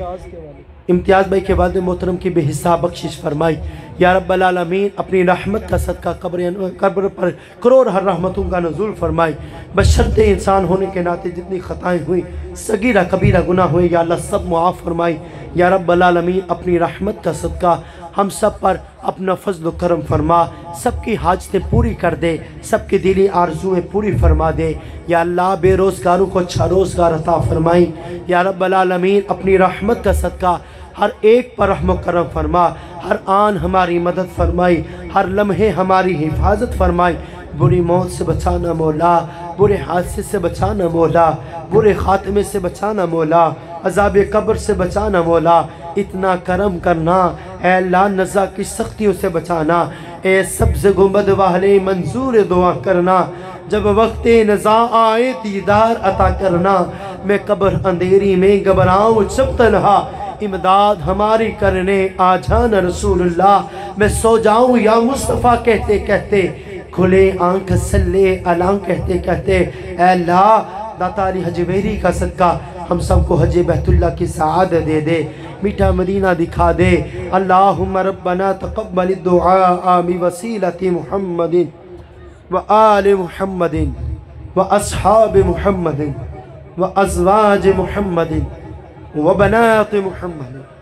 इम्तियाज़ भाई के वालिद मोहतरम की बेहिसाब बख्शिश फरमाई या रब्बल आलमीन। अपनी रहमत का सदका कब्र कब्र पर करोड़ हर रहमतों का नज़ुल फरमाई। बशर्ते इंसान होने के नाते जितनी ख़ताएँ हुई, सगीरा कबीरा गुनाह हुए या अल्लाह सब मुआफ़ फरमाई या रब्बल आलमीन। अपनी रहमत का सदका हम सब पर अपना फजल करम फरमा, सबकी हाजतें पूरी कर दे, सबकी दिली आरजुएँ पूरी फरमा दे या अल्लाह। बेरोज़गारों को अच्छा रोज़गार अता फरमाई या रब्बल आलमीन। अपनी रहमत का सदका हर एक पर रहम करम फरमा, हर आन हमारी मदद फरमाई, हर लम्हे हमारी हिफाजत फरमाई। बुरी मौत से बचाना मौला, बुरे हादसे से बचाना मौला, बुरे खात्मे से बचाना मौला, अजाब कब्र से बचाना मौला, इतना करम करना। ऐ अल्लाह नज़ा की सख्तियों से बचाना, ए सब्ज़ गुंबद वाले मंजूर दुआ करना। जब वक्त नज़ा आए दीदार अता करना, मैं कब्र अंधेरी में घबराऊँ जब तनहा, इमदाद हमारी करने आ जाना रसूलुल्लाह। मैं सो जाऊँ या मुस्तफ़ा कहते कहते, खुले आंख सल्ले अला कहते कहते। ऐ अल्लाह दाता अली हजवेरी का सदका हम सबको हज बैतुल्ला की सआदत दे दे, मीठा मदीना दिखा दे। अल्लाहुम्मा रब्बना तक़ब्बल दुआ बि वसीलति मुहम्मदिन व आल मुहम्मदिन व अस्हाब मुहम्मदिन व अज़वाज मुहम्मदिन वबनात मुहम्मद।